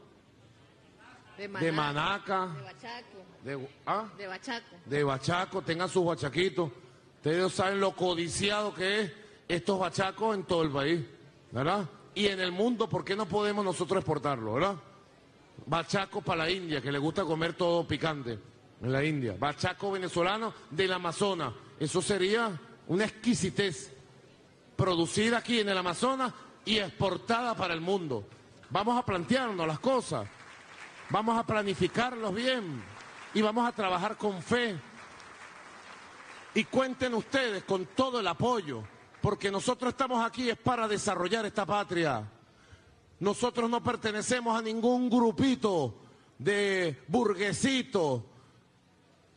de manaca, de bachaco, tengan sus bachaquitos. Ustedes saben lo codiciado que es estos bachacos en todo el país, ¿verdad? Y en el mundo, ¿por qué no podemos nosotros exportarlo, verdad? Bachacos para la India, que le gusta comer todo picante en la India. Bachacos venezolanos del Amazonas. Eso sería una exquisitez. Producida aquí en el Amazonas y exportada para el mundo. Vamos a plantearnos las cosas. Vamos a planificarlos bien. Y vamos a trabajar con fe. Y cuenten ustedes con todo el apoyo. Porque nosotros estamos aquí es para desarrollar esta patria. Nosotros no pertenecemos a ningún grupito de burguesitos,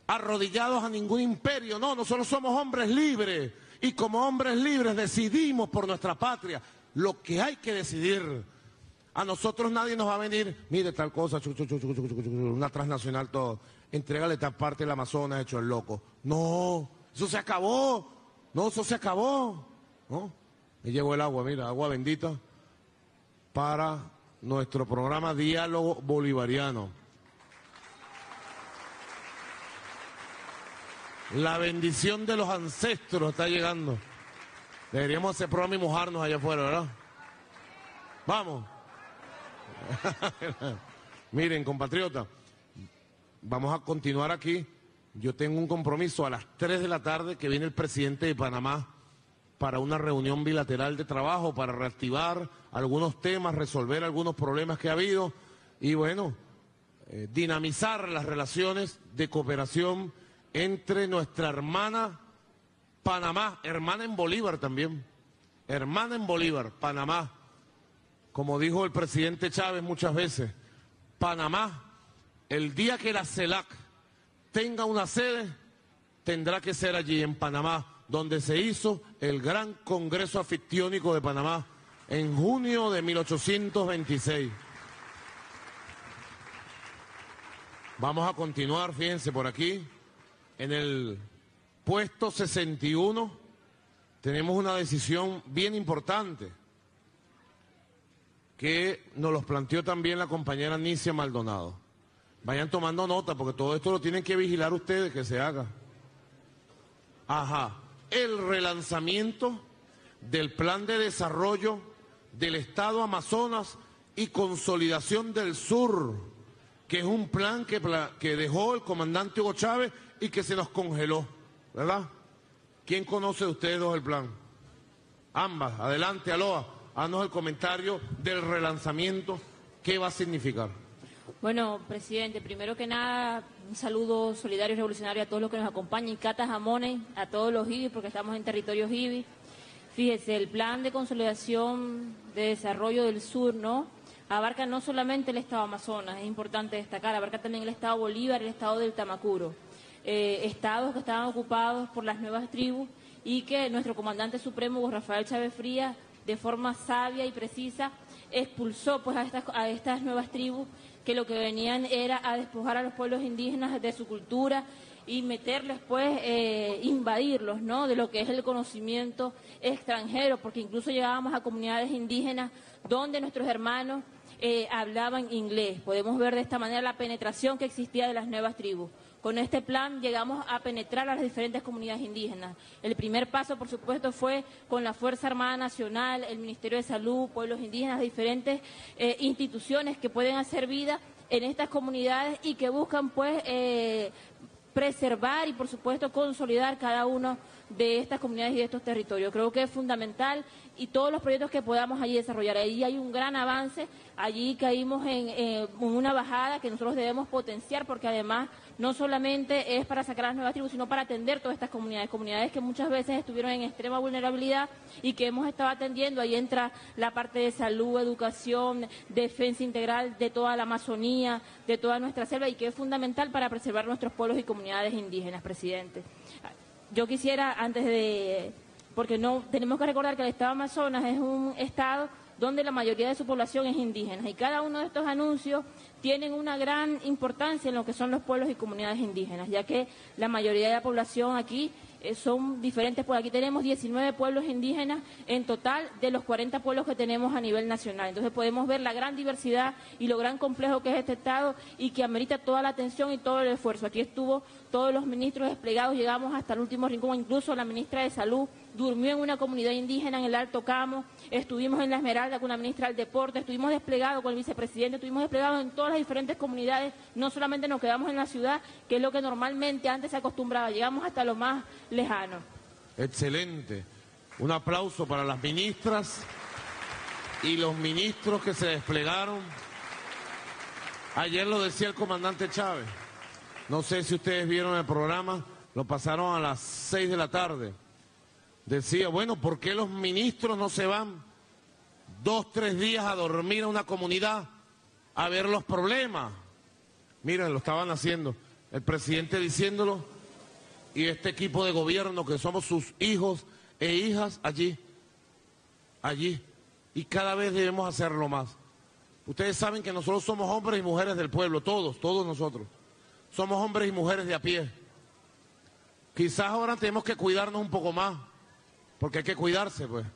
arrodillados a ningún imperio. No, nosotros somos hombres libres y como hombres libres decidimos por nuestra patria lo que hay que decidir. A nosotros nadie nos va a venir, mire tal cosa, una transnacional todo, entrégale tal parte del Amazonas hecho el loco. No, eso se acabó, no, eso se acabó. ¿No? Me llevo el agua, mira, agua bendita, para nuestro programa Diálogo Bolivariano. La bendición de los ancestros está llegando. Deberíamos hacer programa y mojarnos allá afuera, ¿verdad? Vamos. Miren, compatriotas, vamos a continuar aquí. Yo tengo un compromiso a las 3 de la tarde que viene el presidente de Panamá para una reunión bilateral de trabajo, para reactivar algunos temas, resolver algunos problemas que ha habido y bueno, dinamizar las relaciones de cooperación entre nuestra hermana Panamá, hermana en Bolívar también, hermana en Bolívar, Panamá. Como dijo el presidente Chávez muchas veces, Panamá, el día que la CELAC tenga una sede, tendrá que ser allí en Panamá, donde se hizo el gran Congreso Anfictiónico de Panamá en junio de 1826. Vamos a continuar, fíjense, por aquí, en el puesto 61 tenemos una decisión bien importante, que nos los planteó también la compañera Anicia Maldonado. Vayan tomando nota, porque todo esto lo tienen que vigilar ustedes que se haga. Ajá, el relanzamiento del plan de desarrollo del Estado Amazonas y consolidación del sur, que es un plan que dejó el comandante Hugo Chávez y que se nos congeló, ¿verdad? ¿Quién conoce de ustedes dos el plan? Ambas, adelante, Aloha. Haznos el comentario del relanzamiento, ¿qué va a significar? Bueno, presidente, primero que nada, un saludo solidario y revolucionario a todos los que nos acompañan, catas, jamones, a todos los IBI, porque estamos en territorios IBI. Fíjese, el plan de consolidación de desarrollo del sur, ¿no? Abarca no solamente el estado Amazonas, es importante destacar, abarca también el estado Bolívar, el estado del Tamacuro. Estados que estaban ocupados por las nuevas tribus y que nuestro comandante supremo, Hugo Rafael Chávez Frías, de forma sabia y precisa, expulsó pues a estas nuevas tribus que lo que venían era a despojar a los pueblos indígenas de su cultura y meterles pues, invadirlos, ¿no?, de lo que es el conocimiento extranjero, porque incluso llegábamos a comunidades indígenas donde nuestros hermanos hablaban inglés. Podemos ver de esta manera la penetración que existía de las nuevas tribus. Con este plan llegamos a penetrar a las diferentes comunidades indígenas. El primer paso, por supuesto, fue con la Fuerza Armada Nacional, el Ministerio de Salud, pueblos indígenas, diferentes instituciones que pueden hacer vida en estas comunidades y que buscan, pues, preservar y, por supuesto, consolidar cada uno de estas comunidades y de estos territorios. Creo que es fundamental y todos los proyectos que podamos allí desarrollar. Ahí hay un gran avance, allí caímos en una bajada que nosotros debemos potenciar porque además no solamente es para sacar las nuevas tribus, sino para atender todas estas comunidades, comunidades que muchas veces estuvieron en extrema vulnerabilidad y que hemos estado atendiendo. Ahí entra la parte de salud, educación, defensa integral de toda la Amazonía, de toda nuestra selva y que es fundamental para preservar nuestros pueblos y comunidades indígenas, presidente. Yo quisiera, antes de... porque no tenemos que recordar que el estado Amazonas es un estado donde la mayoría de su población es indígena y cada uno de estos anuncios tienen una gran importancia en lo que son los pueblos y comunidades indígenas, ya que la mayoría de la población aquí son diferentes, pues aquí tenemos 19 pueblos indígenas en total de los 40 pueblos que tenemos a nivel nacional. Entonces podemos ver la gran diversidad y lo gran complejo que es este estado y que amerita toda la atención y todo el esfuerzo. Aquí estuvo todos los ministros desplegados, llegamos hasta el último rincón, incluso la ministra de Salud durmió en una comunidad indígena en el Alto Camo, estuvimos en La Esmeralda con la ministra del Deporte, estuvimos desplegados con el vicepresidente, estuvimos desplegados en todas las diferentes comunidades, no solamente nos quedamos en la ciudad, que es lo que normalmente antes se acostumbraba, llegamos hasta lo más lejano. Excelente. Un aplauso para las ministras y los ministros que se desplegaron. Ayer lo decía el comandante Chávez, no sé si ustedes vieron el programa, lo pasaron a las 6 de la tarde. Decía, bueno, ¿por qué los ministros no se van 2 o 3 días a dormir a una comunidad a ver los problemas? Miren, lo estaban haciendo, el presidente diciéndolo y este equipo de gobierno que somos sus hijos e hijas allí, y cada vez debemos hacerlo más. Ustedes saben que nosotros somos hombres y mujeres del pueblo, todos nosotros. Somos hombres y mujeres de a pie. Quizás ahora tenemos que cuidarnos un poco más, porque hay que cuidarse, pues.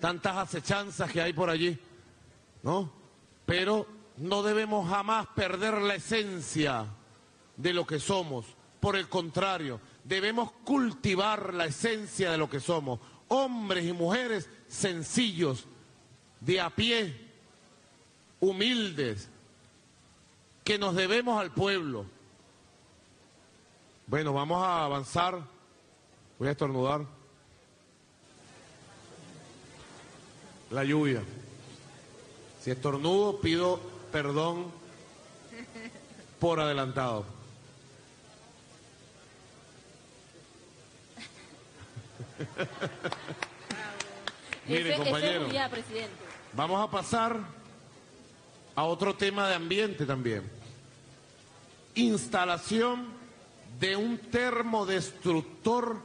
Tantas acechanzas que hay por allí, ¿no? Pero no debemos jamás perder la esencia de lo que somos. Por el contrario, debemos cultivar la esencia de lo que somos. Hombres y mujeres sencillos, de a pie, humildes, que nos debemos al pueblo. Bueno, vamos a avanzar. Voy a estornudar. La lluvia. Si estornudo, pido perdón por adelantado. Mire, compañero, vamos a pasar a otro tema de ambiente también. Instalación de un termodestructor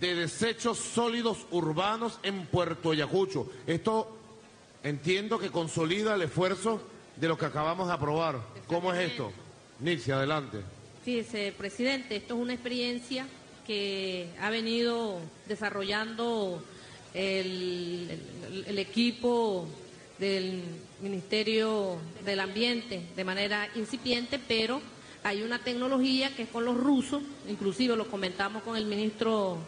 de desechos sólidos urbanos en Puerto Ayacucho. Esto entiendo que consolida el esfuerzo de lo que acabamos de aprobar. ¿Cómo es esto? Nilsi, adelante. Sí, presidente, esto es una experiencia que ha venido desarrollando el equipo del Ministerio del Ambiente de manera incipiente, pero hay una tecnología que es con los rusos, inclusive lo comentamos con el ministro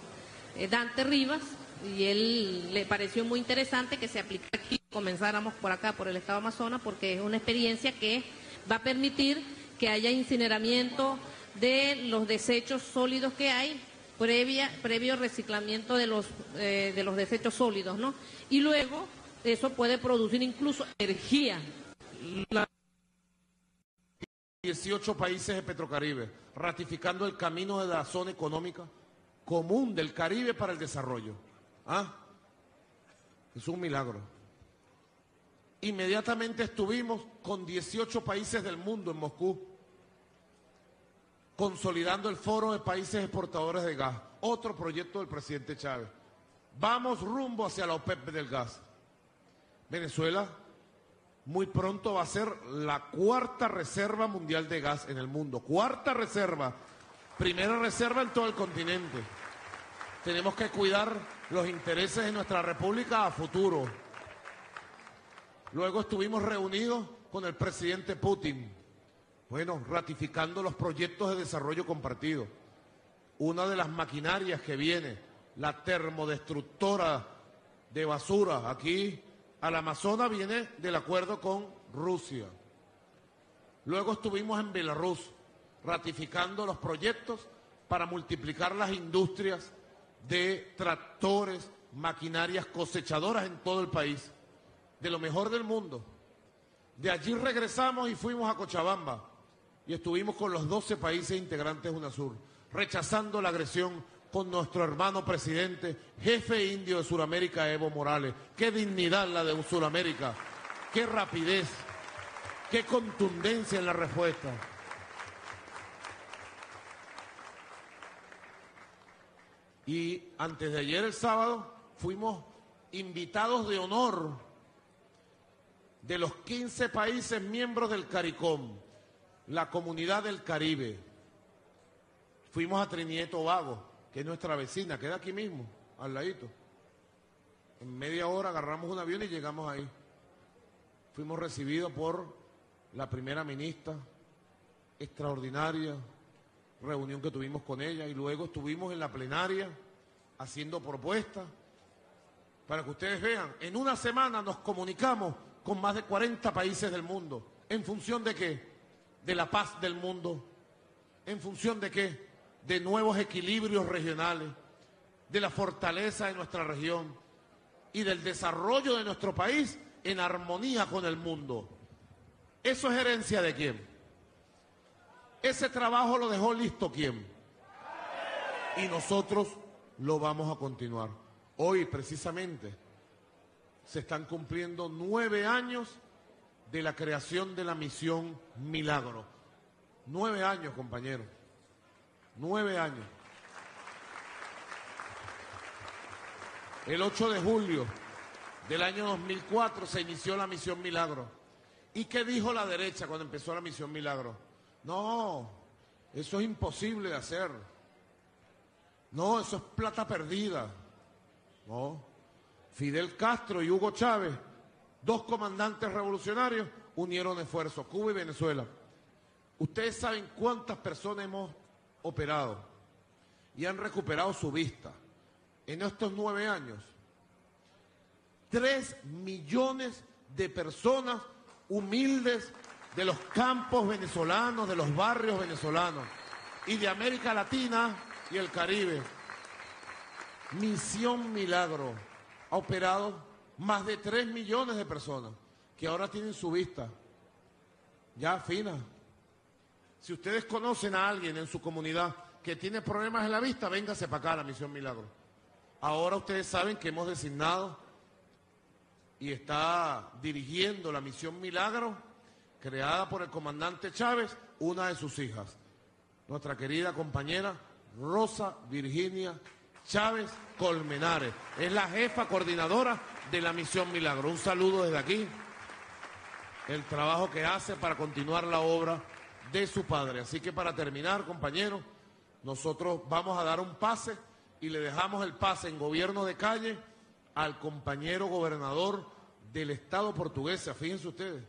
Dante Rivas, y él le pareció muy interesante que se aplicara aquí, comenzáramos por acá, por el estado de Amazonas, porque es una experiencia que va a permitir que haya incineramiento de los desechos sólidos que hay, previo reciclamiento de los desechos sólidos, ¿no? Y luego eso puede producir incluso energía. 18 países de Petrocaribe, ratificando el camino de la zona económica común del Caribe para el desarrollo. ¿Ah? Es un milagro. Inmediatamente estuvimos con 18 países del mundo en Moscú, consolidando el foro de países exportadores de gas, otro proyecto del presidente Chávez. Vamos rumbo hacia la OPEP del gas. Venezuela muy pronto va a ser la 4ª reserva mundial de gas en el mundo. 4ª reserva, primera reserva en todo el continente. Tenemos que cuidar los intereses de nuestra república a futuro. Luego estuvimos reunidos con el presidente Putin, bueno, ratificando los proyectos de desarrollo compartido. Una de las maquinarias que viene, la termodestructora de basura aquí al Amazonas, viene del acuerdo con Rusia. Luego estuvimos en Belarus ratificando los proyectos para multiplicar las industrias de tractores, maquinarias cosechadoras en todo el país, de lo mejor del mundo. De allí regresamos y fuimos a Cochabamba y estuvimos con los 12 países integrantes de UNASUR, rechazando la agresión con nuestro hermano presidente, jefe indio de Sudamérica, Evo Morales. ¡Qué dignidad la de Sudamérica! ¡Qué rapidez! ¡Qué contundencia en la respuesta! Y antes de ayer, el sábado, fuimos invitados de honor de los 15 países miembros del CARICOM, la Comunidad del Caribe. Fuimos a Trinidad y Tobago, que es nuestra vecina, queda aquí mismo, al ladito. En media hora agarramos un avión y llegamos ahí. Fuimos recibidos por la primera ministra, extraordinaria reunión que tuvimos con ella, y luego estuvimos en la plenaria haciendo propuestas. Para que ustedes vean, en una semana nos comunicamos con más de 40 países del mundo. ¿En función de qué? De la paz del mundo. ¿En función de qué? De nuevos equilibrios regionales, de la fortaleza de nuestra región y del desarrollo de nuestro país en armonía con el mundo. ¿Eso es herencia de quién? Ese trabajo lo dejó listo ¿quién? Y nosotros lo vamos a continuar. Hoy, precisamente, se están cumpliendo 9 años de la creación de la misión Milagro. 9 años, compañeros. 9 años. El 8 de julio del año 2004 se inició la Misión Milagro. ¿Y qué dijo la derecha cuando empezó la Misión Milagro? No, eso es imposible de hacer. No, eso es plata perdida. No. Fidel Castro y Hugo Chávez, dos comandantes revolucionarios, unieron esfuerzos, Cuba y Venezuela. Ustedes saben cuántas personas hemos operado y han recuperado su vista. En estos 9 años, 3 millones de personas humildes de los campos venezolanos, de los barrios venezolanos y de América Latina y el Caribe. Misión Milagro ha operado más de 3 millones de personas que ahora tienen su vista ya fina. Si ustedes conocen a alguien en su comunidad que tiene problemas en la vista, véngase para acá a la Misión Milagro. Ahora ustedes saben que hemos designado y está dirigiendo la Misión Milagro, creada por el comandante Chávez, una de sus hijas, nuestra querida compañera Rosa Virginia Chávez Colmenares. Es la jefa coordinadora de la Misión Milagro. Un saludo desde aquí. El trabajo que hace para continuar la obra de su padre. Así que para terminar, compañeros, nosotros vamos a dar un pase y le dejamos el pase en gobierno de calle al compañero gobernador del Estado Portuguesa. Fíjense ustedes,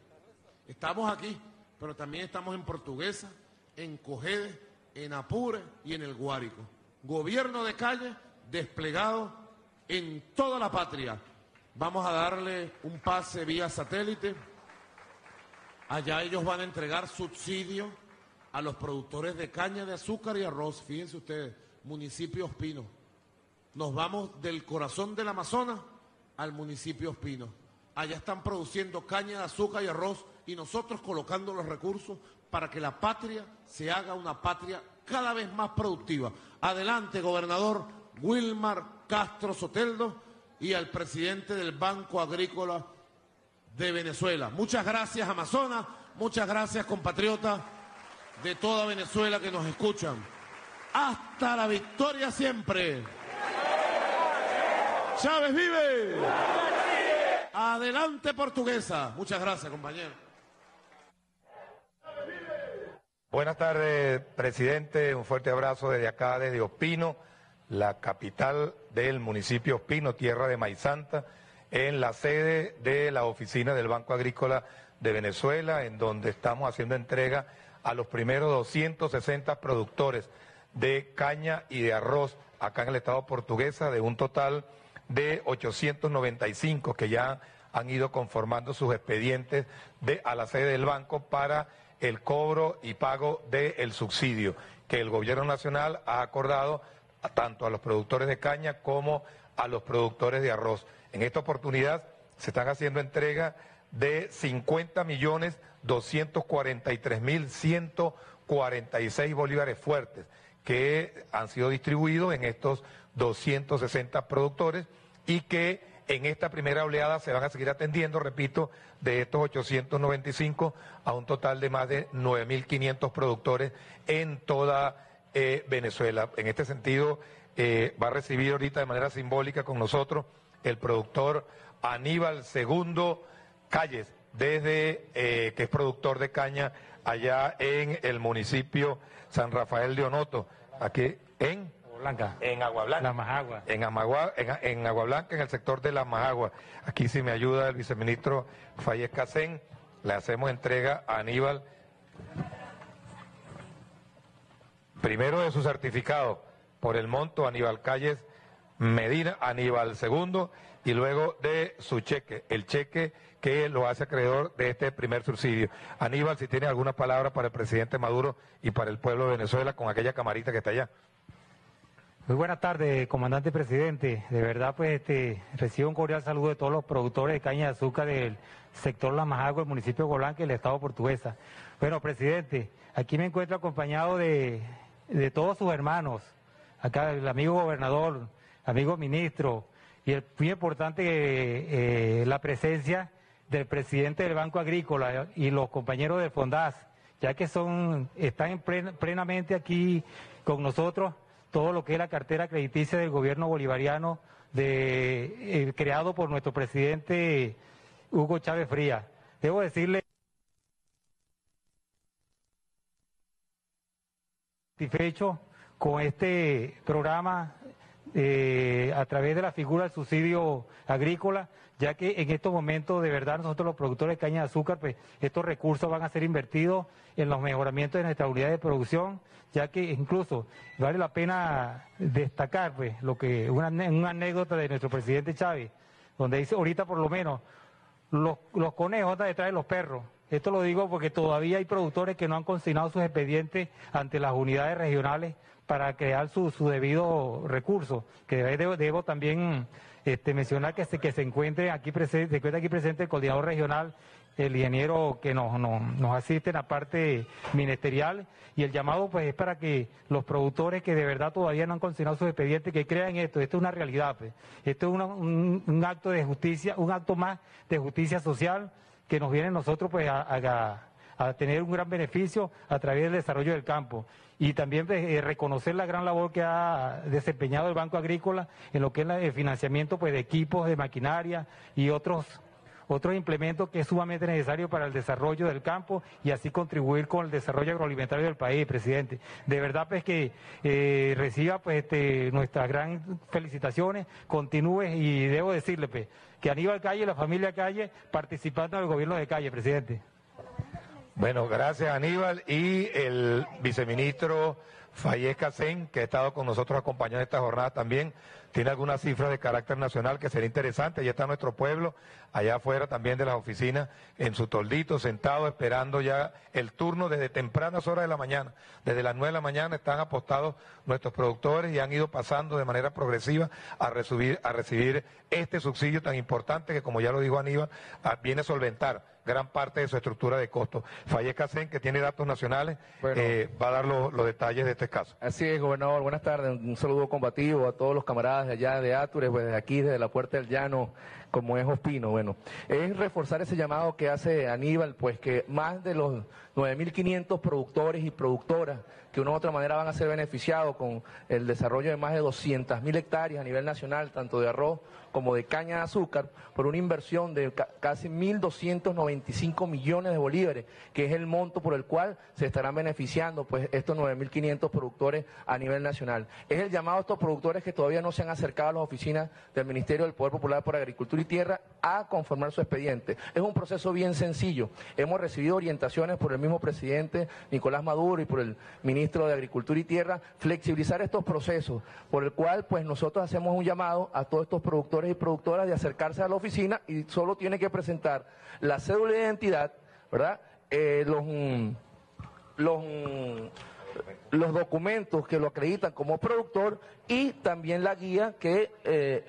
estamos aquí, pero también estamos en Portuguesa, en Cojedes, en Apure y en el Guárico. Gobierno de calle desplegado en toda la patria. Vamos a darle un pase vía satélite. Allá ellos van a entregar subsidio a los productores de caña de azúcar y arroz. Fíjense ustedes, municipio Ospino. Nos vamos del corazón del Amazonas al municipio Ospino. Allá están produciendo caña de azúcar y arroz y nosotros colocando los recursos para que la patria se haga una patria cada vez más productiva. Adelante, gobernador Wilmar Castro Soteldo, y al presidente del Banco Agrícola de Venezuela. Muchas gracias, Amazonas. Muchas gracias, compatriotas de toda Venezuela que nos escuchan. ¡Hasta la victoria siempre! ¡Chávez vive! ¡Adelante, Portuguesa! Muchas gracias, compañero. Buenas tardes, presidente. Un fuerte abrazo desde acá, desde Ospino, la capital del municipio Ospino, tierra de Maizanta, en la sede de la oficina del Banco Agrícola de Venezuela, en donde estamos haciendo entrega a los primeros 260 productores de caña y de arroz acá en el Estado Portuguesa, de un total de 895 que ya han ido conformando sus expedientes a la sede del banco para el cobro y pago del subsidio que el gobierno nacional ha acordado tanto a los productores de caña como a los productores de arroz. En esta oportunidad se están haciendo entrega de 50.243.146 bolívares fuertes que han sido distribuidos en estos 260 productores y que en esta primera oleada se van a seguir atendiendo, repito, de estos 895 a un total de más de 9.500 productores en toda Venezuela. En este sentido, va a recibir ahorita de manera simbólica con nosotros el productor Aníbal Segundo Calles, desde que es productor de caña allá en el municipio San Rafael de Onoto, aquí en Blanca. En Agua Blanca. La Majagua. En Agua Blanca, en el sector de La Majagua. Aquí, si me ayuda el viceministro Fayez Casen, le hacemos entrega a Aníbal primero de su certificado por el monto Aníbal Calles Medina, Aníbal II, y luego de su cheque, el cheque que lo hace acreedor de este primer subsidio. Aníbal, si tiene alguna palabra para el presidente Maduro y para el pueblo de Venezuela con aquella camarita que está allá. Muy buenas tardes, comandante presidente. De verdad, pues, recibo un cordial saludo de todos los productores de caña de azúcar del sector La Majagua, el municipio de Golanca y el Estado Portuguesa. Bueno, presidente, aquí me encuentro acompañado de todos sus hermanos, acá el amigo gobernador, amigo ministro, y es muy importante la presencia del presidente del Banco Agrícola y los compañeros del Fondaz, ya que están plenamente aquí con nosotros todo lo que es la cartera crediticia del gobierno bolivariano creado por nuestro presidente Hugo Chávez Frías. Debo decirle, satisfecho con este programa a través de la figura del subsidio agrícola, ya que en estos momentos de verdad nosotros los productores de caña de azúcar, pues estos recursos van a ser invertidos en los mejoramientos de nuestra unidad de producción, ya que incluso vale la pena destacar pues lo que una anécdota de nuestro presidente Chávez, donde dice ahorita por lo menos los conejos están detrás de los perros. Esto lo digo porque todavía hay productores que no han consignado sus expedientes ante las unidades regionales para crear su debido recurso, que debo también mencionar que se encuentre aquí presente el coordinador regional, el ingeniero que nos asiste en la parte ministerial, y el llamado pues es para que los productores que de verdad todavía no han consignado sus expedientes, que crean esto es una realidad, pues. Esto es un acto de justicia, un acto más de justicia social, que nos viene nosotros pues a tener un gran beneficio a través del desarrollo del campo. Y también reconocer la gran labor que ha desempeñado el Banco Agrícola en lo que es el financiamiento pues de equipos, de maquinaria y otros implementos que es sumamente necesario para el desarrollo del campo y así contribuir con el desarrollo agroalimentario del país, presidente. De verdad pues que reciba pues nuestras grandes felicitaciones, continúe, y debo decirle pues que Aníbal Calle y la familia Calle participando en el gobierno de Calle, presidente. Bueno, gracias Aníbal, y el viceministro Fayez Casen, que ha estado con nosotros acompañando esta jornada también, tiene algunas cifras de carácter nacional que será interesante. Allí está nuestro pueblo, allá afuera también de las oficinas, en su toldito, sentado, esperando ya el turno desde tempranas horas de la mañana. Desde las 9 de la mañana están apostados nuestros productores y han ido pasando de manera progresiva a recibir este subsidio tan importante que, como ya lo dijo Aníbal, viene a solventar gran parte de su estructura de costos. Fayez Casen, que tiene datos nacionales, bueno, va a dar los detalles de este caso. Así es, gobernador, buenas tardes, un saludo combativo a todos los camaradas de allá de Atures, pues desde aquí, desde la Puerta del Llano, como es Ospino. Bueno, es reforzar ese llamado que hace Aníbal, pues que más de los 9.500 productores y productoras que de una u otra manera van a ser beneficiados con el desarrollo de más de 200.000 hectáreas a nivel nacional, tanto de arroz como de caña de azúcar, por una inversión de casi 1.295 millones de bolívares, que es el monto por el cual se estarán beneficiando pues estos 9.500 productores a nivel nacional. Es el llamado a estos productores que todavía no se han acercado a las oficinas del Ministerio del Poder Popular por Agricultura y Tierra a conformar su expediente. Es un proceso bien sencillo. Hemos recibido orientaciones por el mismo presidente Nicolás Maduro y por el ministro de Agricultura y Tierra, flexibilizar estos procesos, por el cual pues nosotros hacemos un llamado a todos estos productores y productoras de acercarse a la oficina, y solo tiene que presentar la cédula de identidad, ¿verdad? Los documentos que lo acreditan como productor, y también la guía que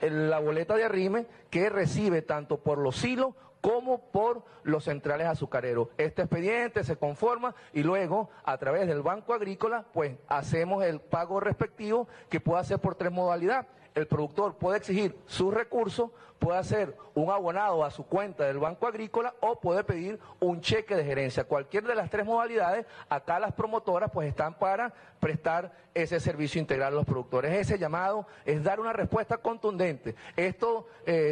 la boleta de arrime que recibe tanto por los silos como por los centrales azucareros. Este expediente se conforma y luego a través del Banco Agrícola pues hacemos el pago respectivo, que puede ser por tres modalidades. El productor puede exigir sus recursos, puede hacer un abonado a su cuenta del Banco Agrícola o puede pedir un cheque de gerencia. Cualquier de las tres modalidades, acá las promotoras pues están para prestar ese servicio integral a los productores. Ese llamado es dar una respuesta contundente. Esto,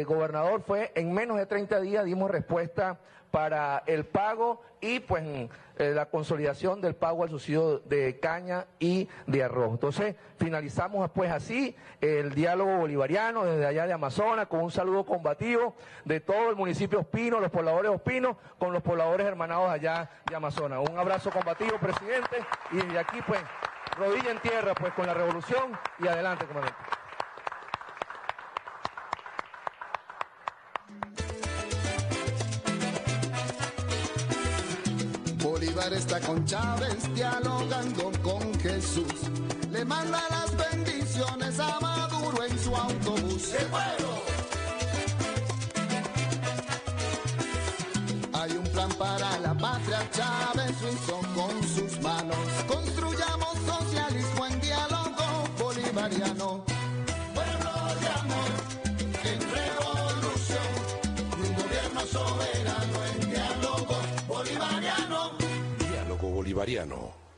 gobernador, fue en menos de 30 días dimos respuesta para el pago y pues la consolidación del pago al subsidio de caña y de arroz. Entonces finalizamos pues así el diálogo bolivariano desde allá de Amazonas, con un saludo combativo de todo el municipio Ospino, los pobladores Ospino, con los pobladores hermanados allá de Amazonas. Un abrazo combativo, presidente, y desde aquí pues rodilla en tierra pues con la revolución, y adelante, comandante. Bolívar está con Chávez dialogando con Jesús. Le manda las bendiciones a Maduro en su autobús. ¡Qué bueno! Hay un plan para la patria, Chávez lo hizo con sus manos. Construyamos socialismo en diálogo bolivariano. Pueblo de amor, en revolución, un gobierno soberano en diálogo bolivariano. Bolivariano.